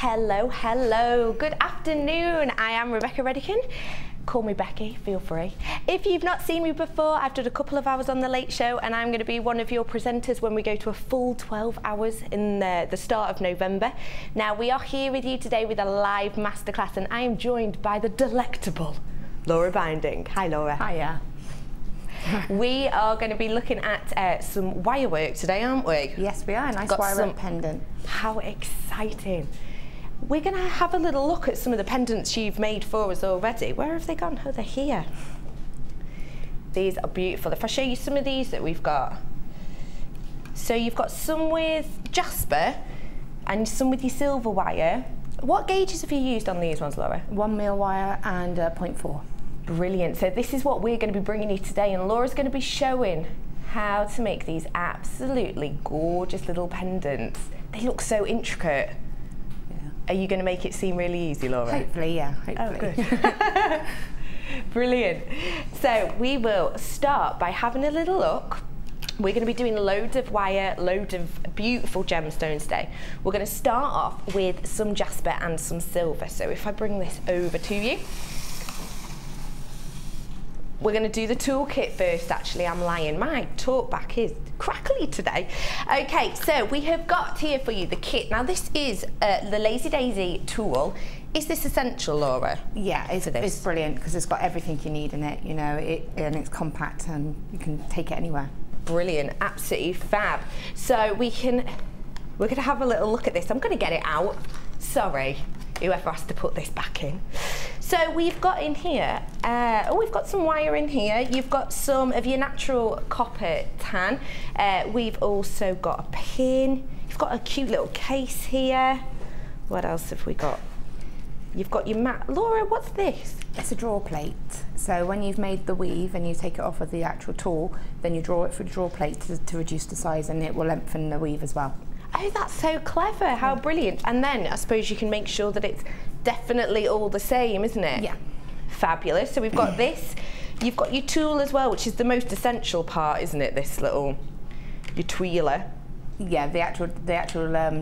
Hello, hello, good afternoon. I am Rebecca Redikin. Call me Becky, feel free. If you've not seen me before, I've done a couple of hours on The Late Show and I'm going to be one of your presenters when we go to a full 12 hours in the start of November. Now, we are here with you today with a live masterclass and I am joined by the delectable Laura Binding. Hi, Laura. Hiya. We are going to be looking at some wire work today, aren't we? Yes, we are. Nice wire pendant. How exciting. We're going to have a little look at some of the pendants you've made for us already. Where have they gone? Oh, they're here. These are beautiful. If I show you some of these that we've got. So you've got some with jasper and some with your silver wire. What gauges have you used on these ones, Laura? 1mm wire and 0.4. Brilliant. So this is what we're going to be bringing you today, and Laura's going to be showing how to make these absolutely gorgeous little pendants. They look so intricate. Yeah. Are you going to make it seem really easy, Laura? Hopefully, yeah. Hopefully. Oh, good. Brilliant. So we will start by having a little look. We're going to be doing loads of wire, loads of beautiful gemstones today. We're going to start off with some jasper and some silver. So if I bring this over to you. We're going to do the toolkit first, actually. I'm lying. My talkback is crackly today. Okay, so we have got here for you the kit. Now, this is the Lazy Daisy tool. Is this essential, Laura? Yeah, it's brilliant because it's got everything you need in it, you know, and it's compact and you can take it anywhere. Brilliant, absolutely fab. So we're going to have a little look at this. I'm going to get it out. Sorry, whoever has to put this back in. So we've got in here, we've got some wire in here, you've got some of your natural copper tan, we've also got a pin, you've got a cute little case here, what else have we got? You've got your mat. Laura, what's this? It's a draw plate. So when you've made the weave and you take it off of the actual tool, then you draw it through the draw plate to reduce the size and it will lengthen the weave as well. Oh, that's so clever, how brilliant. And then I suppose you can make sure that it's definitely all the same, isn't it? Yeah. Fabulous. So we've got this, you've got your tool as well, which is the most essential part, isn't it? This little, your tweeler. Yeah, the actual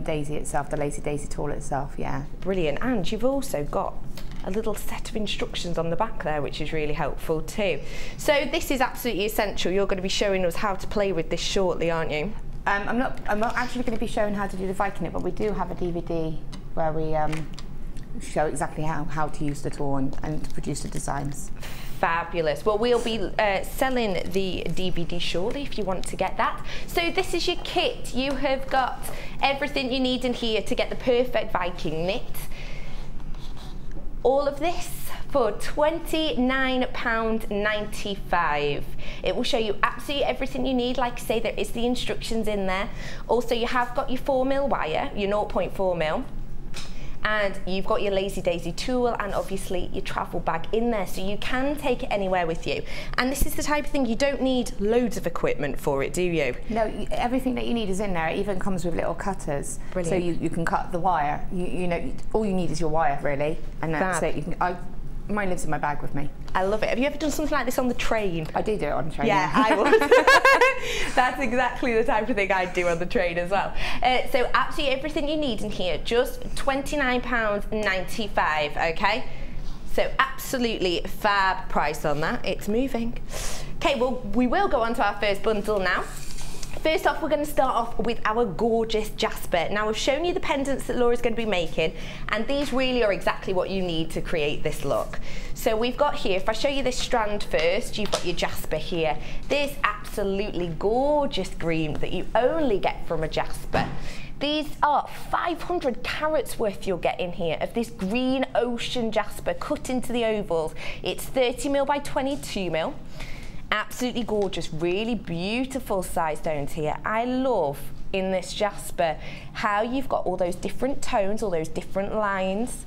daisy itself, the Lazy Daisy tool itself, yeah. Brilliant. And you've also got a little set of instructions on the back there, which is really helpful too. So this is absolutely essential. You're going to be showing us how to play with this shortly, aren't you? I'm not actually going to be showing how to do the Viking knit, but we do have a DVD where we show exactly how to use the tool and to produce the designs. Fabulous. Well, we'll be selling the DVD shortly if you want to get that. So this is your kit. You have got everything you need in here to get the perfect Viking knit. All of this for £29.95. It will show you absolutely everything you need. Like I say, there is the instructions in there. Also, you have got your 4mm wire, your 0.4mm, and you've got your Lazy Daisy tool and obviously your travel bag in there, so you can take it anywhere with you. And this is the type of thing you don't need loads of equipment for it, do you? No, everything that you need is in there. It even comes with little cutters. Brilliant. So you can cut the wire. You know, all you need is your wire, really, and that's it. You can, mine lives in my bag with me. I love it. Have you ever done something like this on the train? I do it on the train. Yeah, I would. That's exactly the type of thing I do on the train as well. So absolutely everything you need in here, just £29.95, okay? So absolutely fab price on that. It's moving. Okay, well, we will go on to our first bundle now. First off, we're going to start off with our gorgeous jasper. Now, I've shown you the pendants that Laura's going to be making, and these really are exactly what you need to create this look. So we've got here, if I show you this strand first, you've got your jasper here. This absolutely gorgeous green that you only get from a jasper. These are 500 carats worth you'll get in here of this green ocean jasper cut into the ovals. It's 30mm by 22mm. Absolutely gorgeous, really beautiful size stones here. I love in this jasper how you've got all those different tones, all those different lines.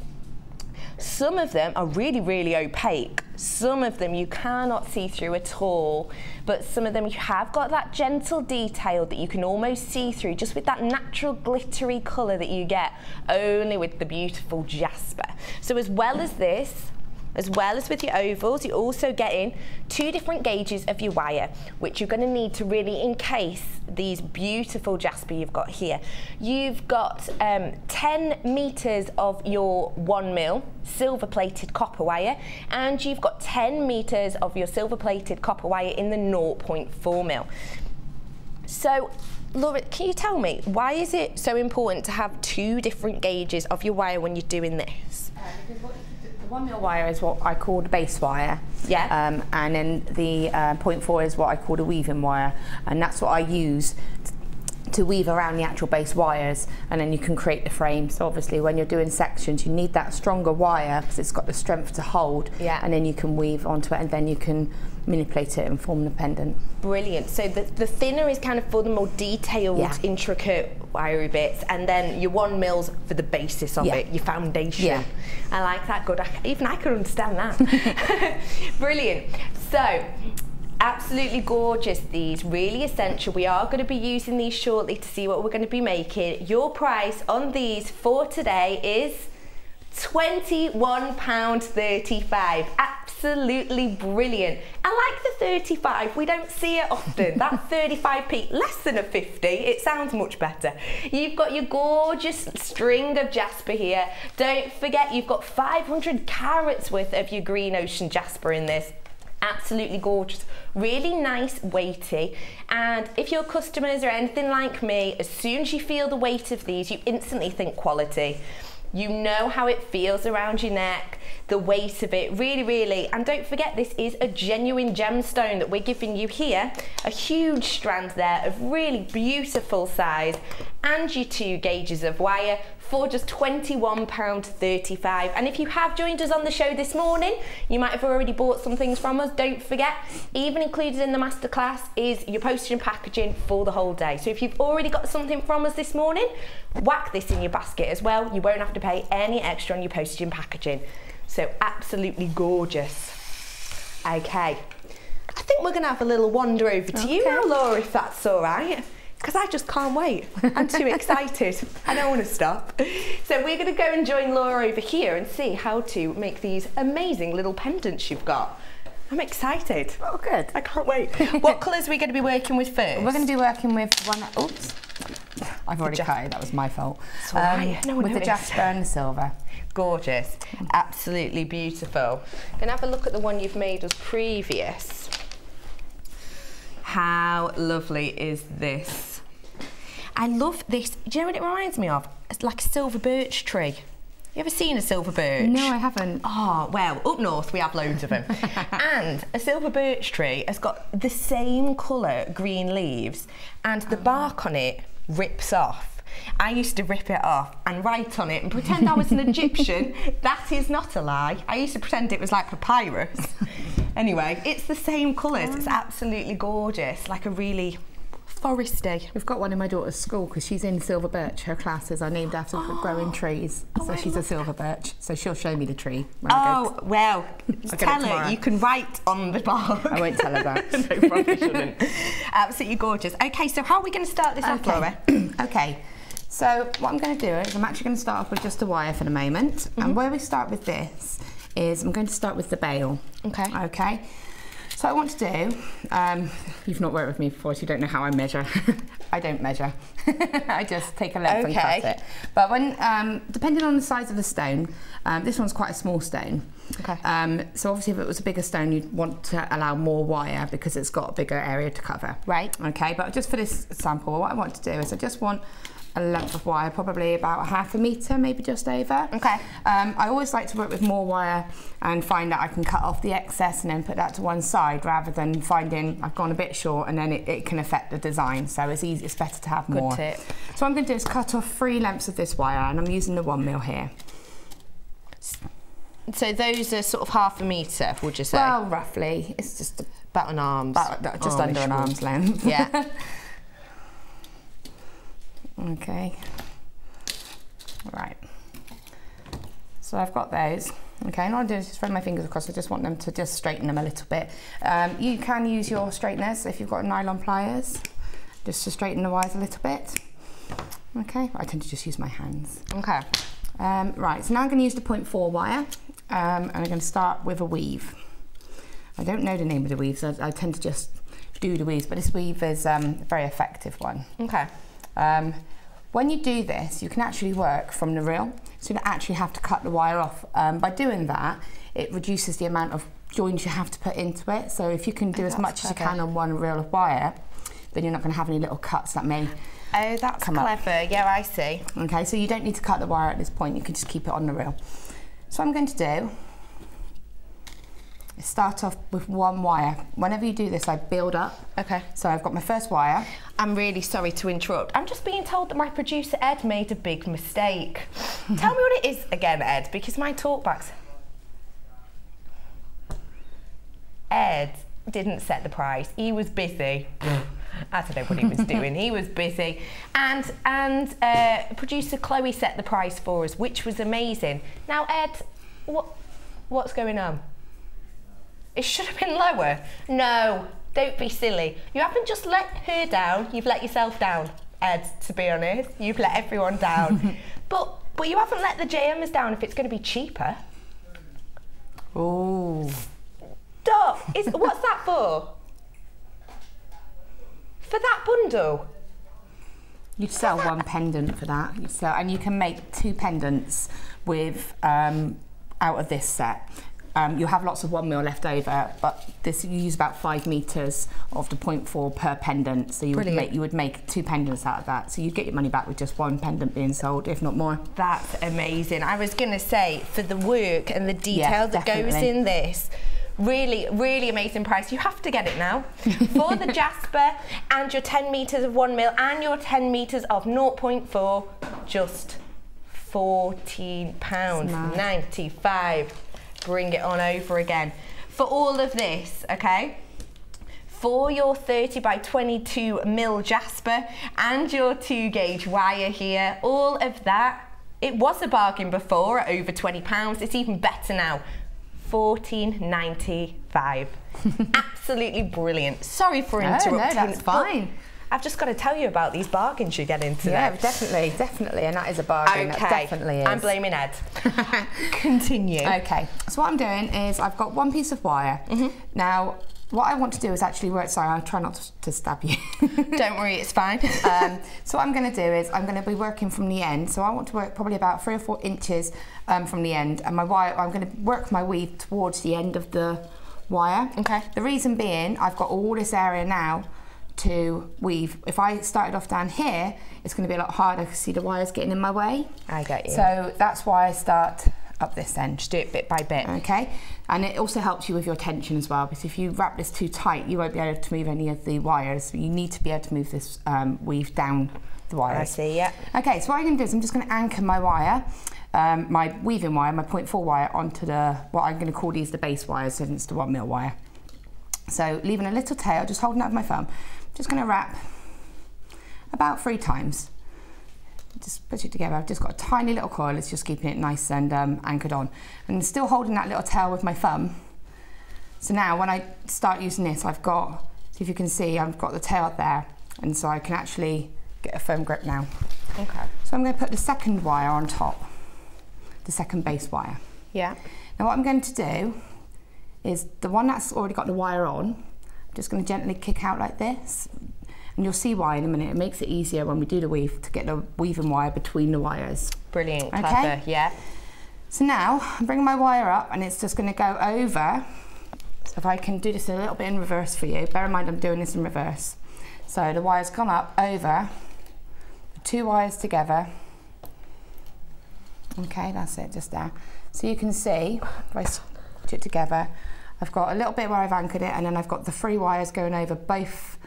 Some of them are really, really opaque. Some of them you cannot see through at all, but some of them you have got that gentle detail that you can almost see through just with that natural glittery colour that you get only with the beautiful jasper. So as well as this, as well as with your ovals, you're also getting two different gauges of your wire, which you're going to need to really encase these beautiful jasper you've got here. You've got 10 meters of your 1mm silver plated copper wire, and you've got 10 meters of your silver plated copper wire in the 0.4mm. So Laura, can you tell me, why is it so important to have two different gauges of your wire when you're doing this? Because the 1mm wire is what I call the base wire, and then the 0.4 is what I call the weaving wire, and that's what I use to weave around the actual base wires, and then you can create the frame. So obviously when you're doing sections you need that stronger wire because it's got the strength to hold, and then you can weave onto it and then you can manipulate it and form the pendant. Brilliant. So the thinner is kind of for the more detailed, intricate wiry bits, and then your 1mm's for the basis of it, your foundation. I like that. Good. Even I could understand that. Brilliant. So absolutely gorgeous, these, really essential. We are going to be using these shortly to see what we're going to be making. Your price on these for today is £21.35. Absolutely brilliant. I like the 35, we don't see it often. That 35p, less than a 50, it sounds much better. You've got your gorgeous string of jasper here. Don't forget you've got 500 carats worth of your green ocean jasper in this. Absolutely gorgeous, really nice, weighty, and if your customers are anything like me, as soon as you feel the weight of these you instantly think quality. You know how it feels around your neck, the weight of it, really, really. And don't forget, this is a genuine gemstone that we're giving you here. A huge strand there of really beautiful size, and your two gauges of wire for just £21.35. And if you have joined us on the show this morning, you might have already bought some things from us. Don't forget, even included in the masterclass is your postage and packaging for the whole day. So if you've already got something from us this morning, whack this in your basket as well. You won't have to pay any extra on your postage and packaging. So absolutely gorgeous. Okay, I think we're going to have a little wander over to you now, Laura, if that's all right. Because I just can't wait. I'm too excited. I don't want to stop. So we're going to go and join Laura over here and see how to make these amazing little pendants you've got. I'm excited. Oh, good. I can't wait. What colours are we going to be working with first? We're going to be working with one... Oops. I've already cut it, that was my fault. Right. No one with noticed. The jasper and the silver. Gorgeous. Absolutely beautiful. I'm going to have a look at the one you've made us previous. How lovely is this? I love this. Do you know what it reminds me of? It's like a silver birch tree. You ever seen a silver birch? No, I haven't. Oh, well, up north we have loads of them. And a silver birch tree has got the same colour green leaves, and the bark on it rips off. I used to rip it off and write on it and pretend I was an Egyptian. That is not a lie. I used to pretend it was like papyrus. Anyway, it's the same colours. It's absolutely gorgeous, like a really foresty. We've got one in my daughter's school because she's in silver birch. Her classes are named after growing trees. So she's a silver birch. So she'll show me the tree. Well, tell her you can write on the bark. I won't tell her that. No, probably shouldn't. Absolutely gorgeous. Okay, so how are we going to start this off, Laura? Okay. So what I'm going to do is I'm actually going to start off with just a wire for the moment. And where we start with this is I'm going to start with the bale. Okay. So what I want to do, you've not worked with me before so you don't know how I measure. I don't measure. I just take a length and cut it. But when, depending on the size of the stone, this one's quite a small stone. So obviously if it was a bigger stone you'd want to allow more wire because it's got a bigger area to cover. Okay, but just for this sample what I want to do is I just want a length of wire, probably about 1/2 metre, maybe just over. I always like to work with more wire and find that I can cut off the excess and then put that to one side rather than finding I've gone a bit short and then it can affect the design. So it's easy, it's better to have more. Good tip. So what I'm going to do is cut off 3 lengths of this wire, and I'm using the 1mm here. So those are sort of 1/2 metre, would you say? Well, roughly. It's just about an arm's. About, just under an arm's length. Yeah. Okay. Right. So I've got those. And all I do is just throw my fingers across. I just want them to just straighten them a little bit. You can use your straighteners if you've got nylon pliers, just to straighten the wires a little bit. I tend to just use my hands. Right, so now I'm going to use the 0.4 wire. and I'm going to start with a weave. I don't know the name of the weaves, I tend to just do the weaves, but this weave is a very effective one. Okay. When you do this, you can actually work from the reel, so you don't actually have to cut the wire off. By doing that, it reduces the amount of joins you have to put into it, so if you can do as much as you can on one reel of wire, then you're not going to have any little cuts that may come up. Oh, that's clever. Yeah, I see. Okay, so you don't need to cut the wire at this point, you can just keep it on the reel. So what I'm going to do is start off with one wire. Whenever you do this, I build up. Okay. So I've got my first wire. I'm really sorry to interrupt. I'm just being told that my producer, Ed, made a big mistake. Tell me what it is again, Ed, because my talkback's... Ed didn't set the price. He was busy. I don't know what he was doing. He was busy. And producer Chloe set the price for us, which was amazing. Now, Ed, what's going on? It should have been lower. No, don't be silly. You haven't just let her down, you've let yourself down, Ed, to be honest. You've let everyone down. but you haven't let the JMers down if it's going to be cheaper. Oh. Stop! What's that for? For that bundle? You'd sell one pendant for that. You'd sell, and you can make two pendants with out of this set. You'll have lots of 1mm left over, but this, you use about 5 meters of the 0.4 per pendant, so you would make two pendants out of that. So you'd get your money back with just one pendant being sold, if not more. That's amazing. I was going to say, for the work and the detail that goes in this, really, really amazing price. You have to get it now for the Jasper and your 10 meters of 1mm and your 10 meters of 0.4, just £14.95. Bring it on over again for all of this, okay? For your 30 by 22 mil Jasper and your 2-gauge wire here, all of that. It was a bargain before at over £20. It's even better now. £14.95. Absolutely brilliant. Sorry for interrupting. No, that's fine. I've just got to tell you about these bargains you get into. Yeah, definitely, definitely. And that is a bargain. Okay. That definitely is. I'm blaming Ed. Continue. Okay. So what I'm doing is I've got one piece of wire. Now, what I want to do is actually work. Sorry, I'll try not to stab you. Don't worry, it's fine. So what I'm going to do is I'm going to be working from the end. So I want to work probably about 3 or 4 inches from the end, and my wire. I'm going to work my weave towards the end of the wire. Okay. The reason being, I've got all this area now to weave. If I started off down here, it's going to be a lot harder because see the wires getting in my way. I get you. So that's why I start up this end. Just do it bit by bit. Okay. And it also helps you with your tension as well, because if you wrap this too tight, you won't be able to move any of the wires. You need to be able to move this weave down the wires. I see, yeah. Okay, so what I'm going to do is I'm just going to anchor my wire, my weaving wire, my 0.4 wire, onto the, what I'm going to call these the base wires, so it's the 1mm wire. So leaving a little tail, just holding it with my thumb, just going to wrap about 3 times. Just put it together. I've just got a tiny little coil, it's just keeping it nice and anchored on. And still holding that little tail with my thumb. So now when I start using this, I've got, if you can see, I've got the tail there. And so I can actually get a firm grip now. Okay. So I'm going to put the second wire on top, the second base wire. Yeah. Now what I'm going to do is the one that's already got the wire on, I'm just going to gently kick out like this. And you'll see why in a minute. It makes it easier when we do the weave to get the weaving wire between the wires. Brilliant, clever, okay? Yeah. So now I'm bringing my wire up and it's just going to go over. So if I can do this a little bit in reverse for you, bear in mind I'm doing this in reverse. So the wire's gone up, over, the two wires together. Okay, that's it, just there. So you can see, if I put it together, I've got a little bit where I've anchored it, and then I've got the 3 wires going over both.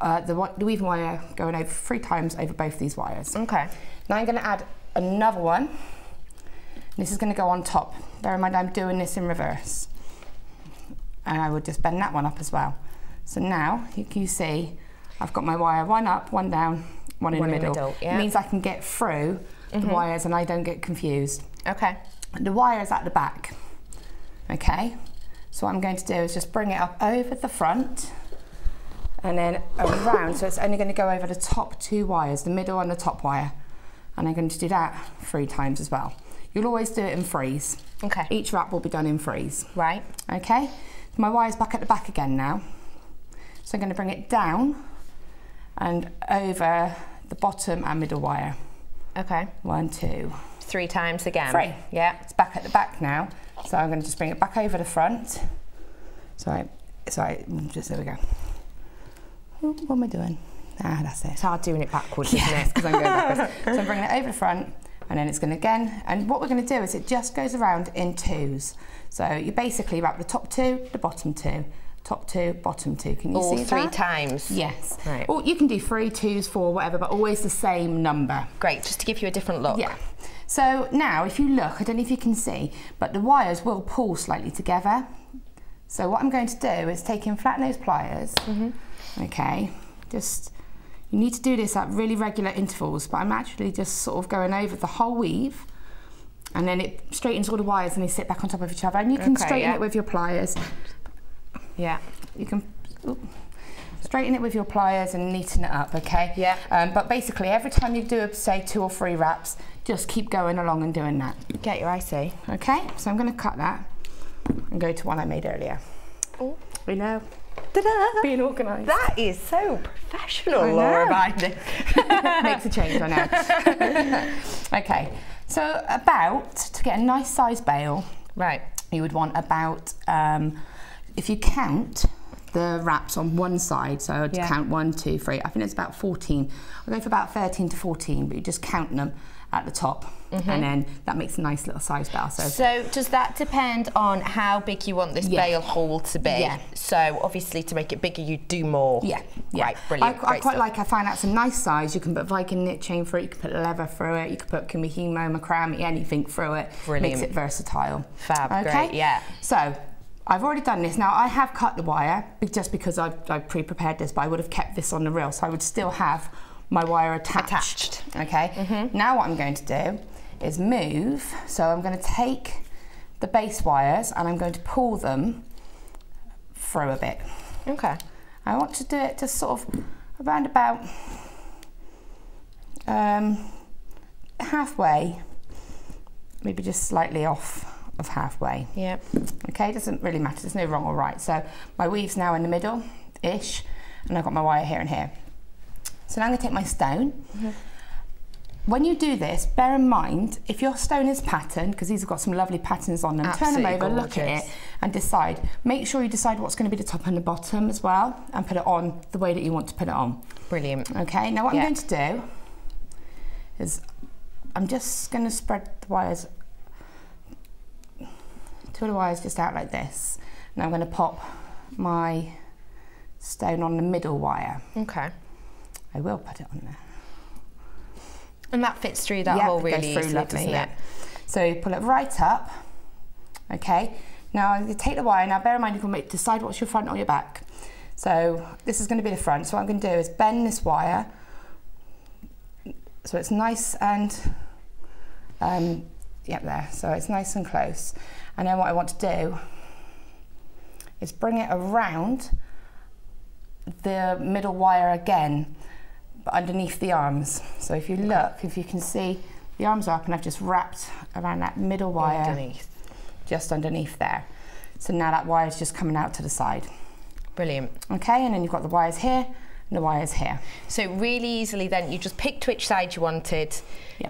The weaving wire going over 3 times over both these wires. Okay. Now I'm going to add another one. This is going to go on top. Bear in mind I'm doing this in reverse. And I would just bend that one up as well. So now you can see I've got my wire one up, one down, one in the middle. Yeah. It means I can get through the wires and I don't get confused. Okay. The wire is at the back. Okay. So what I'm going to do is just bring it up over the front and then around, so it's only going to go over the top 2 wires, the middle and the top wire. And I'm going to do that 3 times as well. You'll always do it in threes. Okay. Each wrap will be done in threes. Right. Okay. My wire's back at the back again now. So I'm going to bring it down and over the bottom and middle wire. Okay. 1, 2, 3 times again. 3. Yeah. It's back at the back now. So I'm going to just bring it back over the front. Sorry, just there we go. What am I doing? Ah, that's it. It's hard doing it backwards, isn't it? Because I'm going backwards. So I'm bringing it over the front, and then it's going to again. And what we're going to do is it just goes around in twos. So you basically wrap the top 2, the bottom 2, top 2, bottom 2. Can you see that? All 3 times. Yes. Right. Or you can do 3, 2s, 4, whatever, but always the same number. Great. Just to give you a different look. Yeah. So now, if you look, I don't know if you can see, but the wires will pull slightly together. So what I'm going to do is take in flat nose pliers. Okay. Just, you need to do this at really regular intervals, but I'm actually just sort of going over the whole weave, and then it straightens all the wires and they sit back on top of each other. And you can straighten it with your pliers. Yeah. You can straighten it with your pliers and neaten it up, okay? Yeah. But basically, every time you do, say, 2 or 3 wraps, just keep going along and doing that. Get your icy. Okay, so I'm going to cut that and go to one I made earlier. Oh, we know. Ta-da. Being organised. That is so professional, Laura Binding. Makes a change, I know. Okay, so about, to get a nice size bale, right, you would want about, if you count the wraps on one side, so I'd count 1, 2, 3, I think it's about 14. I'll go for about 13 to 14, but you just count them at the top, and then that makes a nice little size bale. So does that depend on how big you want this bale hole to be? Yeah. So obviously to make it bigger you do more. Yeah. Right, brilliant. I quite like, I find out some nice size. You can put Viking knit chain through it, you can put leather through it, you can put kumihimo, macrame, anything through it. Brilliant. Makes it versatile. Fab, great, yeah. So I've already done this. Now I have cut the wire just because I pre-prepared this, but I would have kept this on the reel, so I would still have my wire attached. Okay. Now what I'm going to do is move. So I'm going to take the base wires and I'm going to pull them through a bit. Okay. I want to do it just sort of around about halfway, maybe just slightly off of halfway. Yeah. Okay. Doesn't really matter. There's no wrong or right. So my weave's now in the middle ish, and I've got my wire here and here. So now I'm going to take my stone. When you do this, bear in mind, if your stone is patterned, because these have got some lovely patterns on them, absolutely turn them over, gorgeous, look at it, and decide. Make sure you decide what's going to be the top and the bottom as well, and put it on the way that you want to put it on. Brilliant. Okay, now what I'm going to do is I'm just going to spread the wires, 2 of the wires just out like this, and I'm going to pop my stone on the middle wire. Okay. I will put it on there. And that fits through that hole really easily, doesn't it? So you pull it right up, okay? Now you take the wire, now bear in mind you can decide what's your front or your back. So this is going to be the front, so what I'm going to do is bend this wire so it's nice and, there, so it's nice and close. And then what I want to do is bring it around the middle wire again, but underneath the arms. So if you look, if you can see, the arms are up and I've just wrapped around that middle wire underneath, just underneath there. So now that wire is just coming out to the side. Brilliant. Okay, and then you've got the wires here and the wires here. So really easily then, you just picked which side you wanted,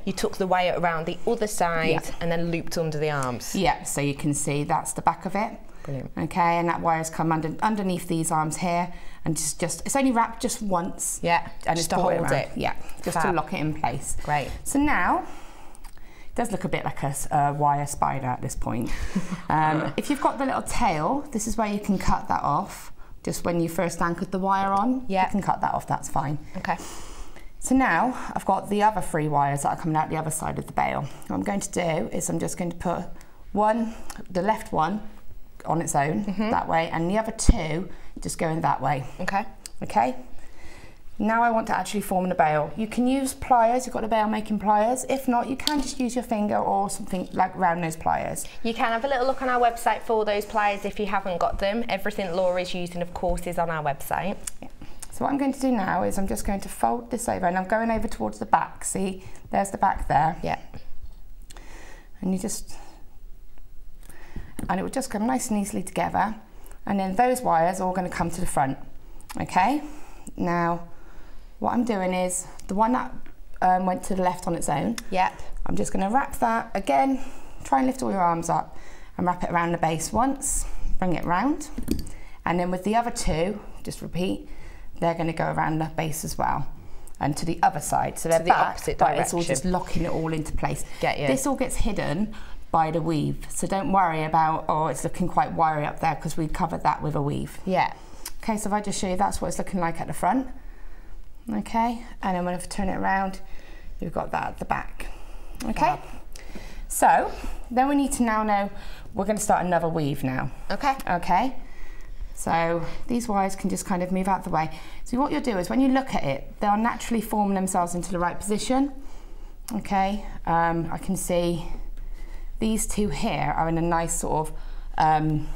you took the wire around the other side and then looped under the arms. Yeah, so you can see that's the back of it. Brilliant. Okay, and that wire's come underneath these arms here, and just it's only wrapped just once. Yeah, and just to hold it. Yeah, just to lock it in place. Great. So now, it does look a bit like a wire spider at this point. If you've got the little tail, this is where you can cut that off. Just when you first anchored the wire on, you can cut that off. That's fine. Okay. So now I've got the other 3 wires that are coming out the other side of the bale. What I'm going to do is I'm just going to put one, the left one, on its own that way, and the other 2 just going that way. Okay. Okay. Now I want to actually form the bale. You can use pliers. You've got the bale making pliers. If not, you can just use your finger or something like round nose pliers. You can have a little look on our website for those pliers if you haven't got them. Everything Laura is using, of course, is on our website. Yeah. So what I'm going to do now is I'm just going to fold this over, and I'm going over towards the back. See, there's the back there. Yeah. and you just, and it will just come nice and easily together, and then those wires are all going to come to the front. Okay, now what I'm doing is the one that went to the left on its own, yep, I'm just going to wrap that again. Try and lift all your arms up and wrap it around the base once, bring it round, and then with the other two, just repeat, they're going to go around the base as well and to the other side, so they're the opposite direction. But it's all just locking it all into place. Get you. This all gets hidden by the weave, so don't worry about, oh, it's looking quite wiry up there, because we covered that with a weave. Yeah. Okay, so if I just show you, that's what it's looking like at the front. Okay, and then when I turn it around, you've got that at the back. Okay. Wow. So then we need to now know we're going to start another weave now. Okay. Okay. So these wires can just kind of move out the way. So what you'll do is when you look at it, they'll naturally form themselves into the right position. Okay, I can see these two here are in a nice sort of angle,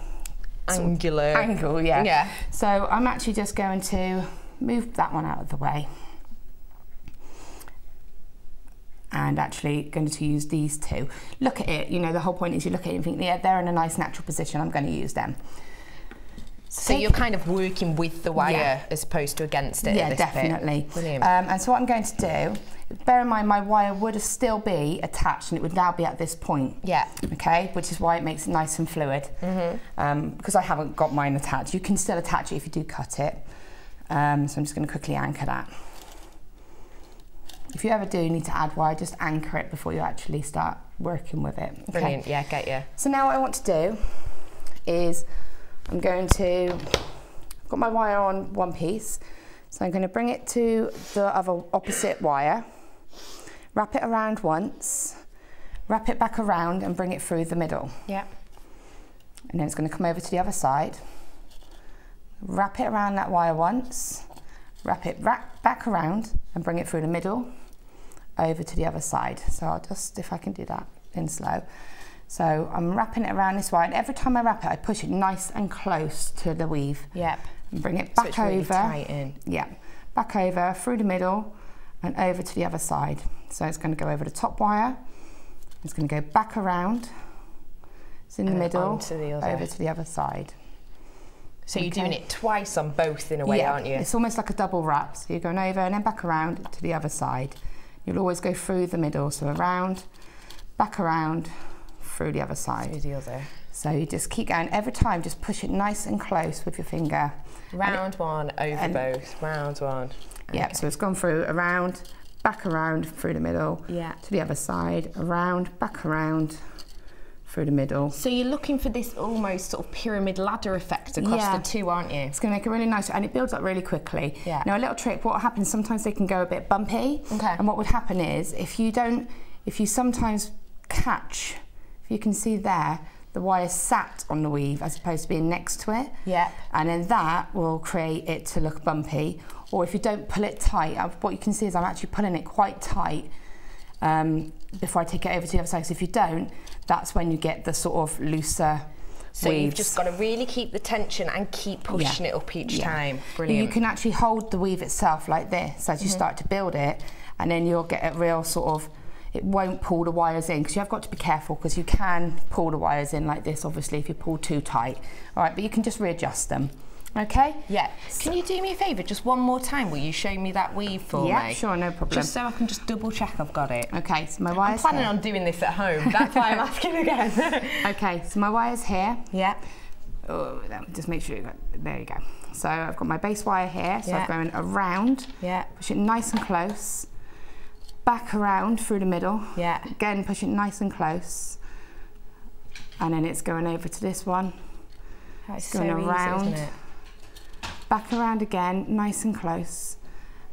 yeah. Yeah. So I'm actually just going to move that one out of the way. And actually going to use these two. Look at it, you know, the whole point is you look at it and think, yeah, they're in a nice natural position, I'm going to use them. So you're kind of working with the wire, yeah, as opposed to against it. Yeah, definitely. Brilliant. And so what I'm going to do, bear in mind my wire would have still be attached and it would now be at this point. Yeah. Okay, which is why it makes it nice and fluid. Mm-hmm. Because I haven't got mine attached. You can still attach it if you do cut it. So I'm just going to quickly anchor that. If you ever do need to add wire, just anchor it before you actually start working with it. Okay? Brilliant, yeah, get you. So now what I want to do is I'm going to, I've got my wire on one piece, so I'm going to bring it to the other opposite wire, wrap it around once, wrap it back around and bring it through the middle. Yeah. And then it's going to come over to the other side, wrap it around that wire once, wrap it back around and bring it through the middle over to the other side. So I'll just, if I can do that in slow. So I'm wrapping it around this wire, and every time I wrap it I push it nice and close to the weave. Yep. And bring it back over. Really tight in. Yeah. Back over, through the middle and over to the other side. So it's going to go over the top wire, it's going to go back around, it's in the middle, over to the other side. So you're doing it twice on both in a way, yeah, aren't you? It's almost like a double wrap. So you're going over and then back around to the other side. You'll always go through the middle, so around, back around, through the other side. Through the other. So you just keep going every time, just push it nice and close with your finger. Round one, over both, round one. Yeah, okay. So it's gone through, around, back around, through the middle, yeah, to the other side, around, back around, through the middle. So you're looking for this almost sort of pyramid ladder effect across, yeah, the two, aren't you? It's going to make a really nice, and it builds up really quickly. Yeah. Now a little trick, what happens, sometimes they can go a bit bumpy. Okay. And what would happen is, if you sometimes catch, if you can see there, the wire sat on the weave as opposed to being next to it. Yeah. And then that will create it to look bumpy. Or if you don't pull it tight, what you can see is I'm actually pulling it quite tight before I take it over to the other side. So if you don't, that's when you get the sort of looser so weaves. You've just got to really keep the tension and keep pushing, yeah, it up each, yeah, time. Brilliant. You can actually hold the weave itself like this as you, mm-hmm, start to build it, and then you'll get a real sort of, it won't pull the wires in, because you have got to be careful, because you can pull the wires in like this obviously if you pull too tight. All right, but you can just readjust them. Okay? Yeah. So can you do me a favour, just one more time, will you show me that weave for, yeah, me? Yeah, sure, no problem. Just so I can just double check I've got it. Okay, so my wire's I'm planning here on doing this at home, that's why I'm asking again. Okay, so my wire's here. Yeah. Oh, just make sure you got, there you go. So I've got my base wire here, so yeah, I'm going around. Yeah. Push it nice and close. Back around through the middle. Yeah. Again, push it nice and close. And then it's going over to this one. That's going so around. Easy, isn't it? Back around again, nice and close,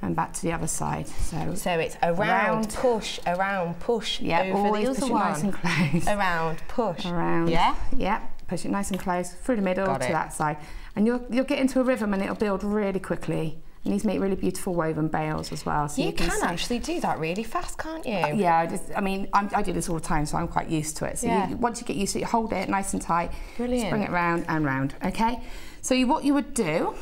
and back to the other side. So it's around, push, around, push. Yeah, always push it nice and close. Around, push. Around. Yeah, yeah. Push it nice and close through the middle to that side, and you'll get into a rhythm, and it'll build really quickly. And these make really beautiful woven bales as well. So you can actually do that really fast, can't you? Yeah, I do this all the time, so I'm quite used to it. So yeah, once you get used to it, you hold it nice and tight. Brilliant. Just bring it round and round. Okay. So what you would do.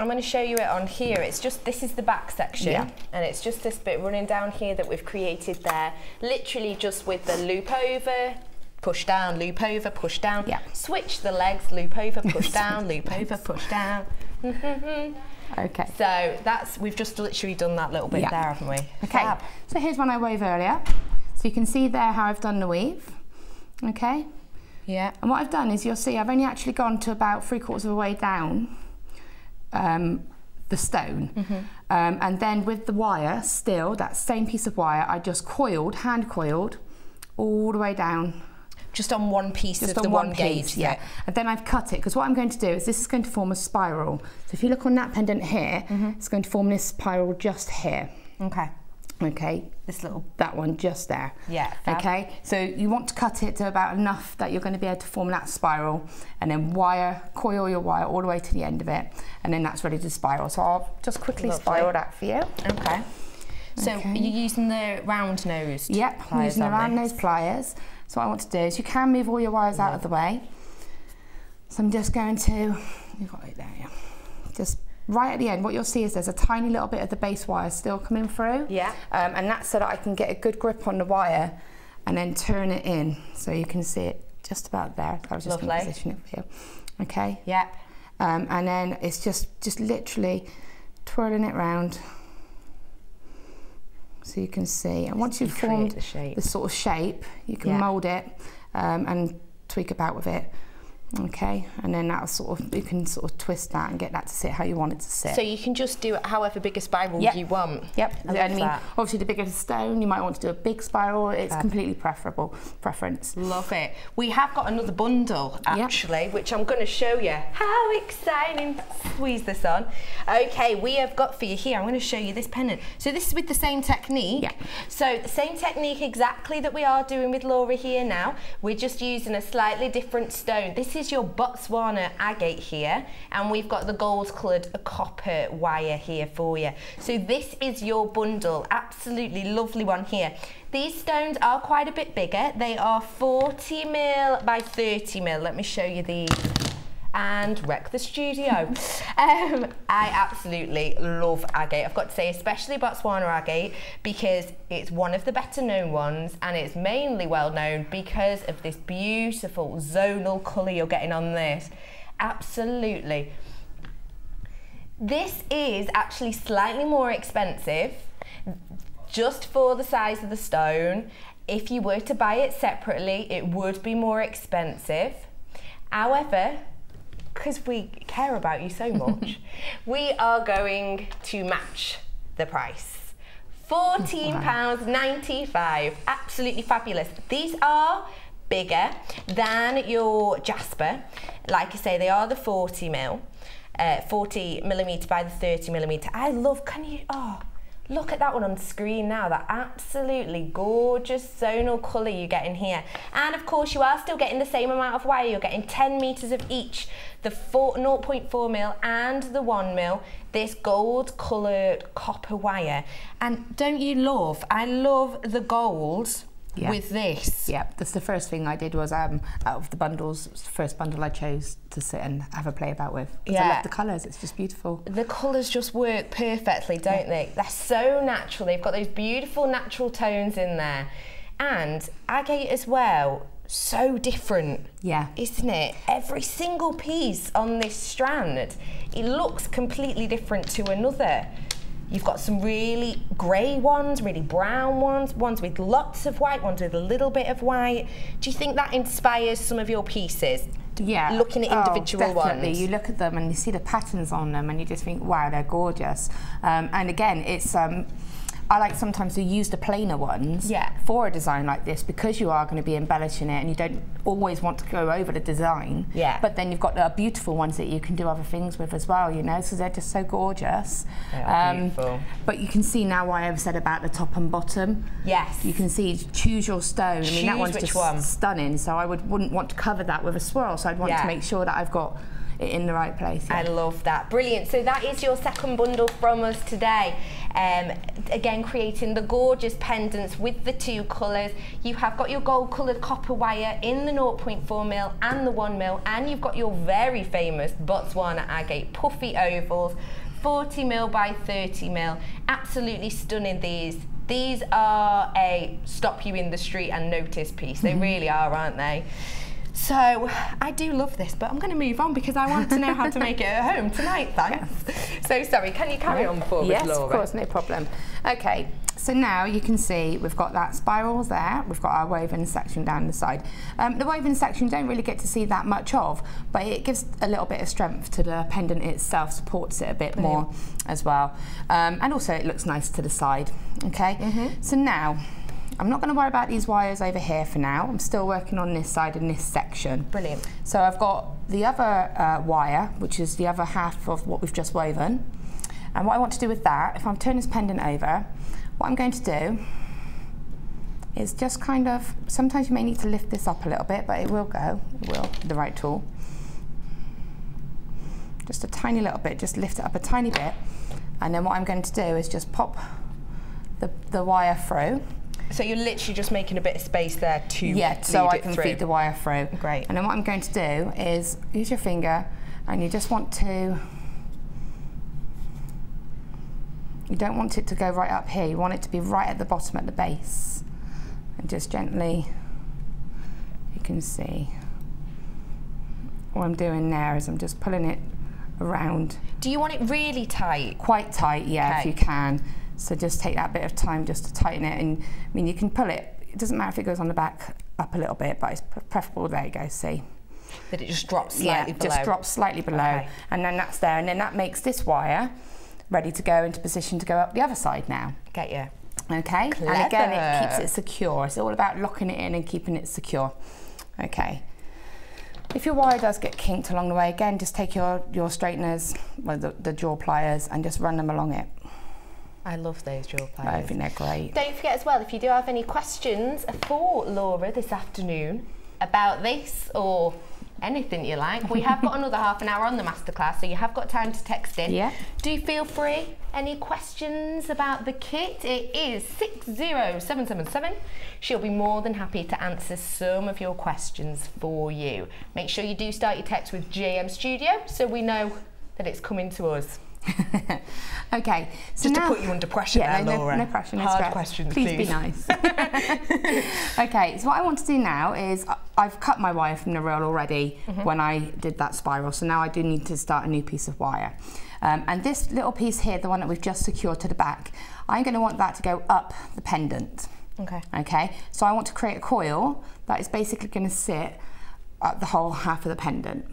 I'm going to show you it on here. It's just, this is the back section, yeah, and it's just this bit running down here that we've created there, literally just with the loop over, push down, loop over, push down, yeah, switch the legs, loop over, push down, loop over, push down. Okay. So that's, we've just literally done that little bit, yeah, there, haven't we? Okay. Fab. So here's one I wove earlier. So you can see there how I've done the weave. Okay. Yeah. And what I've done is, you'll see I've only actually gone to about 3/4 of the way down the stone. Mm-hmm. And then with the wire still, that same piece of wire, I just coiled, hand coiled, all the way down. Just on one piece, just of on the one gauge, yeah. Though. And then I've cut it, because what I'm going to do is, this is going to form a spiral. So if you look on that pendant here, mm-hmm, it's going to form this spiral just here. Okay. Okay. This little, that one just there. Yeah. Fab. Okay. So you want to cut it to about enough that you're going to be able to form that spiral, and then wire, coil your wire all the way to the end of it, and then that's ready to spiral. So I'll just quickly, lovely, spiral that for you. Okay. So okay, you're using the round nose. Yep, I'm using the round nose pliers. So what I want to do is, you can move all your wires, yeah, out of the way. So I'm just going to, you've got it there, yeah. Just right at the end, what you'll see is there's a tiny little bit of the base wire still coming through. Yeah. And that's so that I can get a good grip on the wire and then turn it in. So you can see it just about there. I was just going to position it for you. Okay. Yeah. And then it's just literally twirling it round, so you can see, and once you've formed the sort of shape, you can, yeah, mould it and tweak about with it. Okay, and then that'll sort of, you can sort of twist that and get that to sit how you want it to sit. So you can just do it however big a spiral, yep, you want. Yep. I mean, that, obviously the bigger the stone, you might want to do a big spiral. It's completely preferable, preference. Love it. We have got another bundle actually, yep, which I'm going to show you. How exciting! Squeeze this on. Okay, we have got for you here, I'm going to show you this pendant. So this is with the same technique. Yep. So the same technique exactly that we are doing with Laura here now. We're just using a slightly different stone. This is your Botswana agate here, and we've got the gold coloured copper wire here for you. So this is your bundle, absolutely lovely one here. These stones are quite a bit bigger. They are 40mm by 30mm. Let me show you these and wreck the studio. I absolutely love agate, I've got to say, especially Botswana agate, because it's one of the better known ones, and it's mainly well known because of this beautiful zonal colour you're getting on this. Absolutely. This is actually slightly more expensive just for the size of the stone. If you were to buy it separately, it would be more expensive. However, because we care about you so much, we are going to match the price. £14.95, absolutely fabulous. These are bigger than your Jasper. Like I say, they are the 40mm by 30mm. I love, can you, oh, look at that one on screen now, that absolutely gorgeous zonal colour you get in here. And of course you are still getting the same amount of wire, you're getting 10 metres of each, the 0.4mm and the 1mm, this gold coloured copper wire. And don't you love, I love the gold, yeah, with this. Yeah, that's the first thing I did was, out of the bundles, it was the first bundle I chose to sit and have a play about with. Yeah. I love the colours, it's just beautiful. The colours just work perfectly, don't, yeah, they? They're so natural, they've got those beautiful natural tones in there. And agate as well, so different, yeah, isn't it? Every single piece on this strand, it looks completely different to another. You've got some really grey ones, really brown ones, ones with lots of white, ones with a little bit of white. Do you think that inspires some of your pieces? Yeah. Looking at individual, oh, definitely, ones. You look at them and you see the patterns on them and you just think, wow, they're gorgeous. And again, it's, I like sometimes to use the plainer ones, yeah, for a design like this, because you are going to be embellishing it and you don't always want to go over the design. Yeah. But then you've got the beautiful ones that you can do other things with as well, you know, so they're just so gorgeous. They are beautiful. But you can see now why I've said about the top and bottom. Yes. You can see, choose your stone. Choose, I mean, that one's just one, stunning, so I wouldn't want to cover that with a swirl, so I'd want, yeah, to make sure that I've got in the right place. Yeah. I love that, brilliant. So that is your second bundle from us today. Again, creating the gorgeous pendants with the two colours. You have got your gold coloured copper wire in the 0.4 mil and the 1 mil, and you've got your very famous Botswana agate puffy ovals, 40 mil by 30 mil. Absolutely stunning these. These are a stop you in the street and notice piece. They really are, aren't they? So I do love this, but I'm going to move on because I want to know how to make it at home tonight, thanks. Yes. So sorry, can you carry on forward, Laura? Yes, of course, no problem. Okay, so now you can see we've got that spirals there, we've got our woven section down the side. The woven section you don't really get to see that much of, but it gives a little bit of strength to the pendant itself, supports it a bit more as well. And also it looks nice to the side, okay? So now, I'm not going to worry about these wires over here for now. I'm still working on this side in this section. Brilliant. So I've got the other wire, which is the other half of what we've just woven. And what I want to do with that, if I'm turning this pendant over, what I'm going to do is just kind of, sometimes you may need to lift this up a little bit, but it will go, it will, the right tool. Just a tiny little bit, just lift it up a tiny bit. And then what I'm going to do is just pop the wire through. So you're literally just making a bit of space there to feed the wire through. Great. And then what I'm going to do is use your finger, and you just want to, you don't want it to go right up here, you want it to be right at the bottom at the base. And just gently, you can see, what I'm doing there is I'm just pulling it around. Do you want it really tight? Quite tight, yeah, if you can. So just take that bit of time just to tighten it, and I mean you can pull it, it doesn't matter if it goes on the back up a little bit, but it's preferable, there you go, see? That it just drops slightly below. Yeah, just drops slightly below, and then that's there, and then that makes this wire ready to go into position to go up the other side now. Get you. Okay, clever. And again it keeps it secure, it's all about locking it in and keeping it secure. Okay. If your wire does get kinked along the way, again just take your straighteners, well, the jaw pliers, and just run them along it. I love those jaw pliers. I think they're great. Don't forget as well, if you do have any questions for Laura this afternoon about this or anything you like, we have got another half an hour on the masterclass, so you have got time to text in. Yeah. Do feel free. Any questions about the kit? It is 60777. She'll be more than happy to answer some of your questions for you. Make sure you do start your text with JM Studio so we know that it's coming to us. Okay, so just now, to put you under pressure, there, Laura. No pressure, no stress. Hard questions, please. Be nice. Okay, so what I want to do now is I've cut my wire from the reel already when I did that spiral, so now I do need to start a new piece of wire. And this little piece here, the one that we've just secured to the back, I'm going to want that to go up the pendant. Okay. Okay, so I want to create a coil that is basically going to sit up the whole half of the pendant.